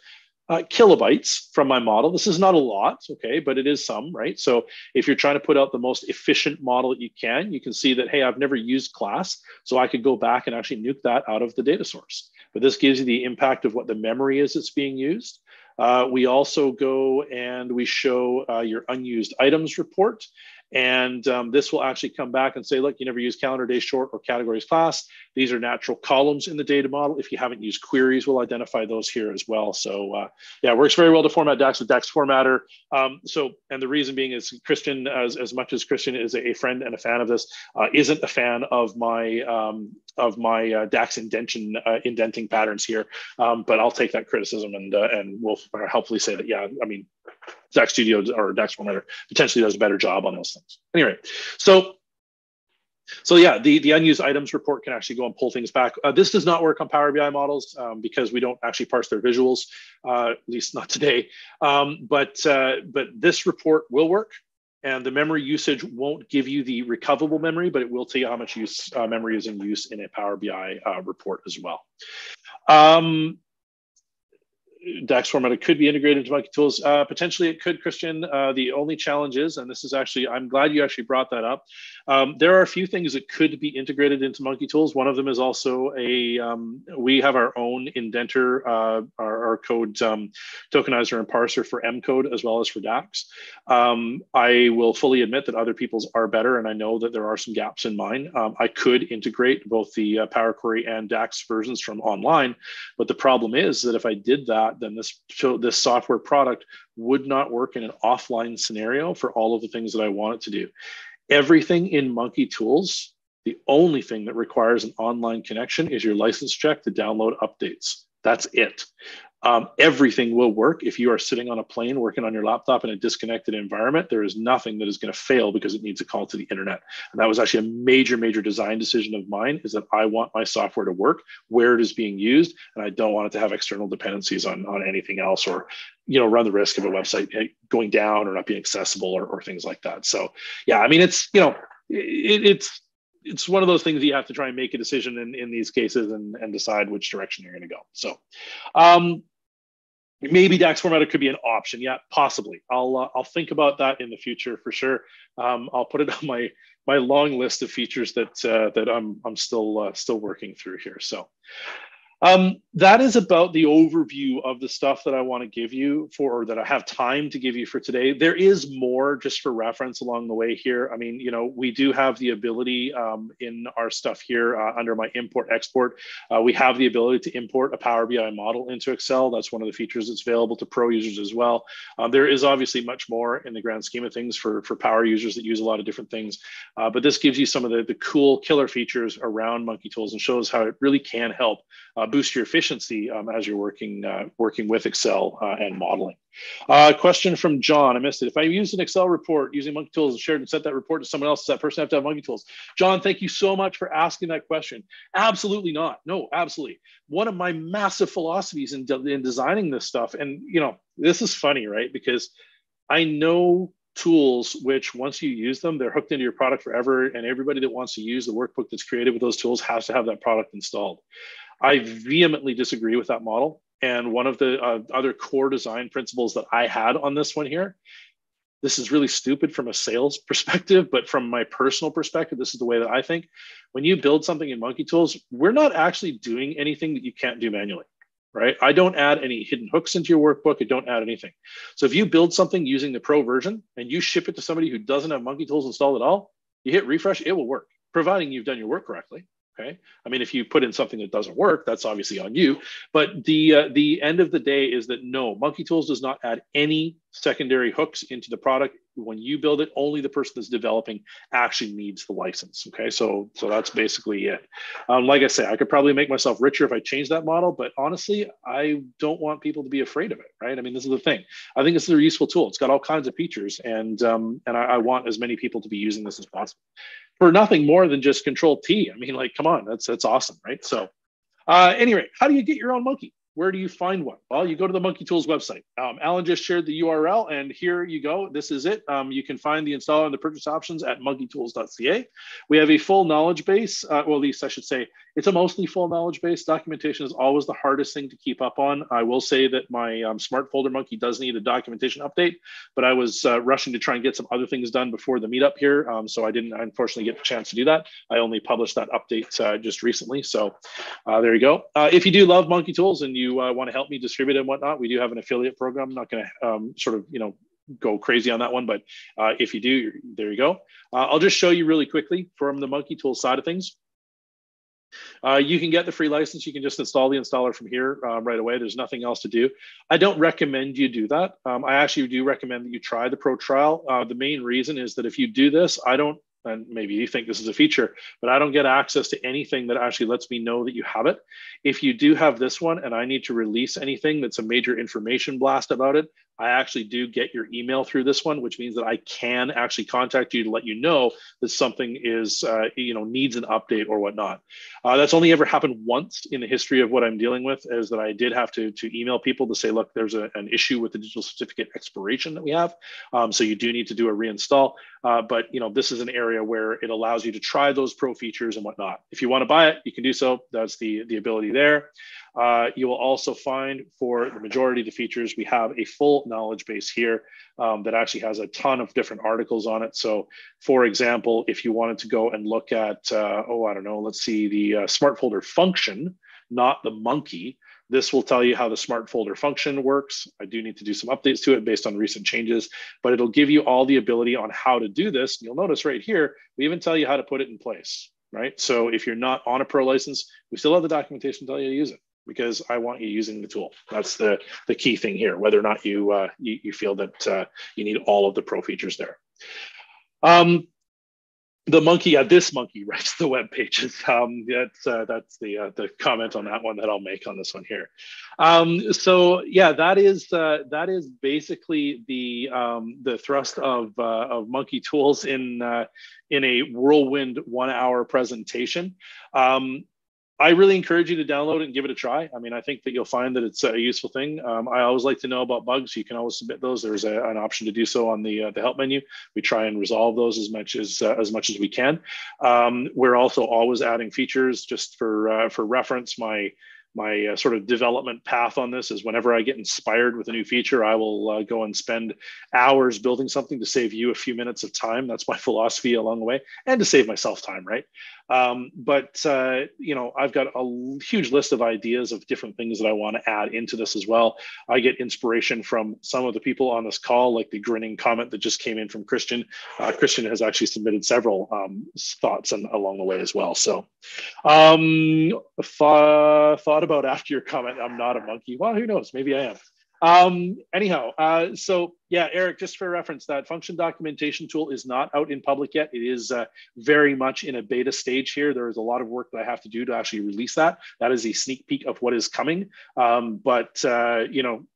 kilobytes from my model. This is not a lot, okay, but it is some, right? So if you're trying to put out the most efficient model that you can see that, hey, I've never used class, so I could go back and actually nuke that out of the data source. But this gives you the impact of what the memory is that's being used. We also go and we show your unused items report. And this will actually come back and say, look, you never use calendar day short or categories class. These are natural columns in the data model. If you haven't used queries, we'll identify those here as well. So yeah, it works very well to format DAX with DAX Formatter. And the reason being is Christian, as much as Christian is a friend and a fan of this, isn't a fan of my DAX indenting patterns here. But I'll take that criticism and we'll hopefully say that, yeah, I mean, DAX Studio or DAX Formatter potentially does a better job on those things. Anyway, so yeah, the unused items report can actually go and pull things back. This does not work on Power BI models because we don't actually parse their visuals, at least not today. But this report will work. And the memory usage won't give you the recoverable memory, but it will tell you how much use memory is in use in a Power BI report as well. DAX Formatter could be integrated into Monkey Tools. Potentially it could, Christian. The only challenge is, and this is actually, I'm glad you actually brought that up. There are a few things that could be integrated into Monkey Tools. One of them is also a, we have our own indenter, our code tokenizer and parser for M code as well as for DAX. I will fully admit that other people's are better, and I know that there are some gaps in mine. I could integrate both the Power Query and DAX versions from online, but the problem is that if I did that, then this software product would not work in an offline scenario for all of the things that I want it to do. Everything in Monkey Tools, the only thing that requires an online connection is your license check to download updates. That's it. Everything will work. If you are sitting on a plane working on your laptop in a disconnected environment, there is nothing that is going to fail because it needs a call to the internet. And that was actually a major, major design decision of mine, is that I want my software to work where it is being used. And I don't want it to have external dependencies on anything else, or, you know, run the risk of a website going down or not being accessible or things like that. So yeah, I mean, it's, you know, it's one of those things that you have to try and make a decision in these cases and decide which direction you're going to go. So maybe DAX Formatter could be an option. Yeah, possibly. I'll think about that in the future for sure. I'll put it on my long list of features that that I'm still working through here. So. That is about the overview of the stuff that I want to give you or that I have time to give you for today. There is more just for reference along the way here. I mean, you know, we do have the ability in our stuff here under my import export. We have the ability to import a Power BI model into Excel. That's one of the features that's available to pro users as well. There is obviously much more in the grand scheme of things for power users that use a lot of different things. But this gives you some of the cool killer features around Monkey Tools and shows how it really can help boost your efficiency as you're working with Excel and modeling. Question from John. I missed it. If I used an Excel report using Monkey Tools and shared and sent that report to someone else, does that person have to have Monkey Tools? John, thank you so much for asking that question. Absolutely not. No, absolutely. One of my massive philosophies in designing this stuff, and you know, this is funny, right? Because I know tools which, once you use them, they're hooked into your product forever, and everybody that wants to use the workbook that's created with those tools has to have that product installed. I vehemently disagree with that model. And one of the other core design principles that I had on this one here, this is really stupid from a sales perspective, but from my personal perspective, this is the way that I think. When you build something in Monkey Tools, we're not actually doing anything that you can't do manually, right? I don't add any hidden hooks into your workbook. I don't add anything. So if you build something using the pro version and you ship it to somebody who doesn't have Monkey Tools installed at all, you hit refresh, it will work, providing you've done your work correctly. Okay. I mean, if you put in something that doesn't work, that's obviously on you. But the end of the day is that no, Monkey Tools does not add any secondary hooks into the product. When you build it, only the person that's developing actually needs the license. Okay. So that's basically it. Like I say, I could probably make myself richer if I change that model, but honestly, I don't want people to be afraid of it. Right. I mean, this is the thing. I think it's a useful tool. It's got all kinds of features, and I want as many people to be using this as possible. For nothing more than just Control T. I mean, like, come on, that's awesome, right? So, anyway, how do you get your own monkey? Where do you find one? Well, you go to the Monkey Tools website. Alan just shared the URL, and here you go. This is it. You can find the installer and the purchase options at monkeytools.ca. We have a full knowledge base, or at least I should say, it's a mostly full knowledge base. Documentation is always the hardest thing to keep up on. I will say that my smart folder monkey does need a documentation update, but I was rushing to try and get some other things done before the meetup here, so I didn't unfortunately get the chance to do that. I only published that update just recently, so there you go. If you do love Monkey Tools and you want to help me distribute it and whatnot, we do have an affiliate program. I'm not going to sort of, you know, go crazy on that one, but if you do, there you go. I'll just show you really quickly from the Monkey Tools side of things. You can get the free license. You can just install the installer from here right away. There's nothing else to do. I don't recommend you do that. I actually do recommend that you try the pro trial. The main reason is that if you do this, I don't, and maybe you think this is a feature, but I don't get access to anything that actually lets me know that you have it. If you do have this one and I need to release anything that's a major information blast about it, I actually do get your email through this one, which means that I can actually contact you to let you know that something is, you know, needs an update or whatnot. That's only ever happened once in the history of what I'm dealing with, is that I did have to email people to say, look, there's an issue with the digital certificate expiration that we have. So you do need to do a reinstall. But, you know, this is an area where it allows you to try those pro features and whatnot. If you want to buy it, you can do so. That's the ability there. You will also find for the majority of the features, we have a full knowledge base here that actually has a ton of different articles on it. So for example, if you wanted to go and look at, oh, I don't know, let's see, the smart folder function, not the monkey. This will tell you how the smart folder function works. I do need to do some updates to it based on recent changes, but it'll give you all the ability on how to do this. You'll notice right here, we even tell you how to put it in place, right? So if you're not on a pro license, we still have the documentation to tell you to use it, because I want you using the tool. That's the key thing here, whether or not you you feel that you need all of the pro features there. The monkey, this monkey writes the web pages. That's the comment on that one that I'll make on this one here. So yeah, that is basically the thrust of Monkey Tools in a whirlwind 1 hour presentation. I really encourage you to download it and give it a try. I mean, I think that you'll find that it's a useful thing. I always like to know about bugs. You can always submit those. There's an option to do so on the help menu. We try and resolve those as much as we can. We're also always adding features. Just for reference, my sort of development path on this is whenever I get inspired with a new feature, I will go and spend hours building something to save you a few minutes of time. That's my philosophy along the way, and to save myself time, right? You know, I've got a huge list of ideas of different things that I want to add into this as well. I get inspiration from some of the people on this call, like the grinning comment that just came in from Christian. Christian has actually submitted several thoughts along the way as well. So thought about after your comment, I'm not a monkey. Well, who knows? Maybe I am. Anyhow, so yeah, Eric, just for reference, that function documentation tool is not out in public yet. It is very much in a beta stage here. There is a lot of work that I have to do to actually release that. That is a sneak peek of what is coming. You know,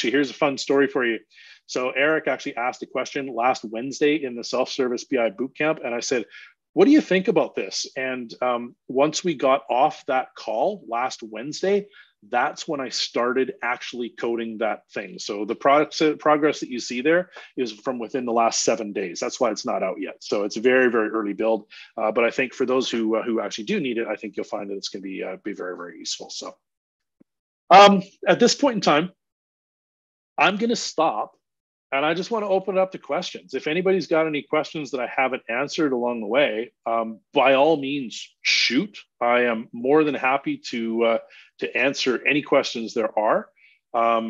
here's a fun story for you. So Eric actually asked a question last Wednesday in the self-service BI bootcamp. And I said, what do you think about this? And once we got off that call last Wednesday, that's when I started actually coding that thing. So the progress that you see there is from within the last 7 days. That's why it's not out yet. So it's a very, very early build. But I think for those who actually do need it, I think you'll find that it's going to be very, very useful. So at this point in time, I'm going to stop. And I just want to open it up to questions. If anybody's got any questions that I haven't answered along the way, by all means, shoot. I am more than happy to answer any questions there are.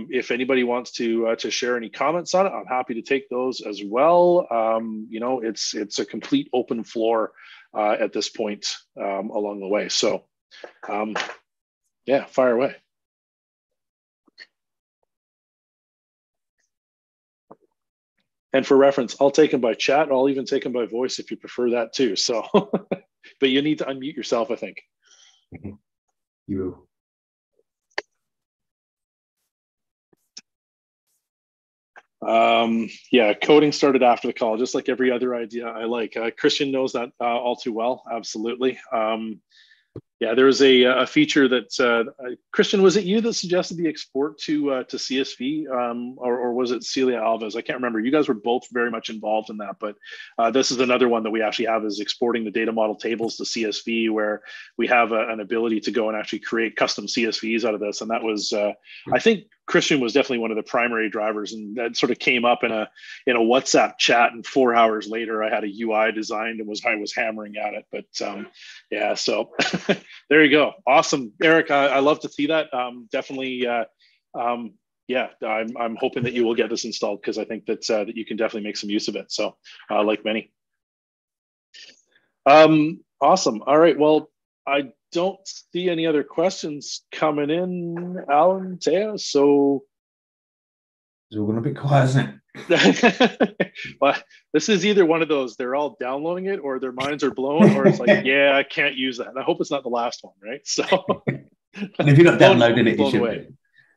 If anybody wants to share any comments on it, I'm happy to take those as well. You know, it's a complete open floor at this point along the way. So, yeah, fire away. And for reference, I'll take them by chat. I'll even take them by voice if you prefer that too. So, but you need to unmute yourself, I think. You. Yeah, coding started after the call, just like every other idea I like. Christian knows that all too well, absolutely. Yeah, there was a feature that, Christian, was it you that suggested the export to CSV or was it Celia Alves? I can't remember. You guys were both very much involved in that, but this is another one that we actually have is exporting the data model tables to CSV where we have an ability to go and actually create custom CSVs out of this. And that was, I think Christian was definitely one of the primary drivers, and that sort of came up in a WhatsApp chat, and 4 hours later I had a UI designed and I was hammering at it. But yeah, so... There you go. Awesome, Eric. I love to see that. Definitely, yeah. I'm hoping that you will get this installed because I think that that you can definitely make some use of it. So, like many. Awesome. All right. Well, I don't see any other questions coming in, Alan, Teo. So it's all going to be quiet, isn't it? Well, this is either one of those. They're all downloading it, or their minds are blown, or it's like, yeah, I can't use that. I hope it's not the last one, right? So, and if you're not downloading it, you should be.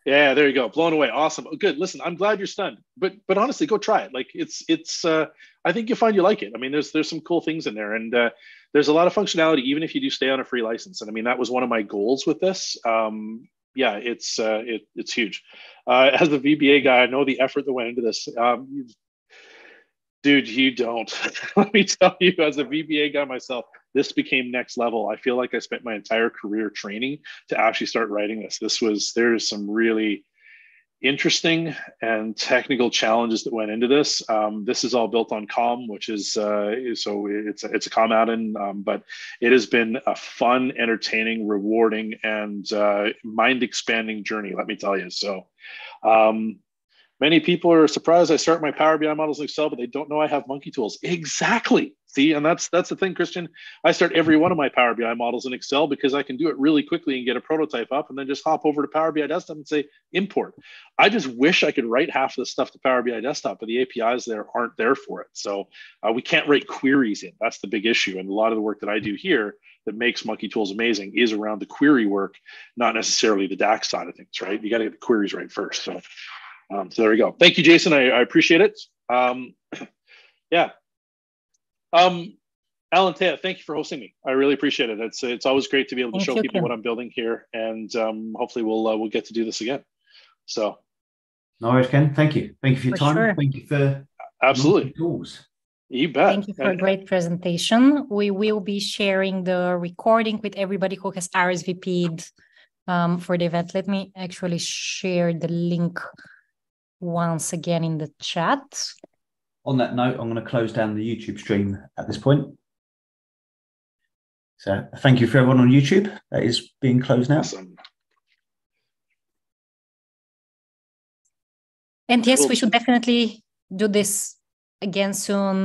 Yeah, there you go. Blown away. Awesome. Oh, good. Listen, I'm glad you're stunned, but honestly, go try it. Like it's. I think you'll find you like it. I mean, there's some cool things in there, and there's a lot of functionality, even if you do stay on a free license. And I mean, that was one of my goals with this. Yeah, it's huge. As a VBA guy, I know the effort that went into this. Dude, you don't. Let me tell you, as a VBA guy myself, this became next level. I feel like I spent my entire career training to actually start writing this. There's some really interesting and technical challenges that went into this. This is all built on COM, which is so it's a COM add-in, but it has been a fun, entertaining, rewarding, and mind-expanding journey. Let me tell you. So, many people are surprised I start my Power BI models in Excel, but they don't know I have Monkey Tools. Exactly. See, and that's the thing, Christian. I start every one of my Power BI models in Excel because I can do it really quickly and get a prototype up, and then just hop over to Power BI Desktop and say import. I just wish I could write half of the stuff to Power BI Desktop, but the APIs there aren't there for it. So we can't write queries in. That's the big issue. And a lot of the work that I do here that makes Monkey Tools amazing is around the query work, not necessarily the DAX side of things, right? You got to get the queries right first. So, so there we go. Thank you, Jason. I appreciate it. Yeah. Alan, Thea, thank you for hosting me. I really appreciate it. It's always great to be able to show people what I'm building here, and hopefully we'll get to do this again. So, no worries, Ken. Thank you. Thank you for your time. Sure. Thank you for absolutely tools. You bet. Thank you for a great presentation. We will be sharing the recording with everybody who has RSVP'd for the event. Let me actually share the link once again in the chat. On that note, I'm going to close down the YouTube stream at this point. So thank you for everyone on YouTube. That is being closed now. Awesome. And yes, cool. We should definitely do this again soon.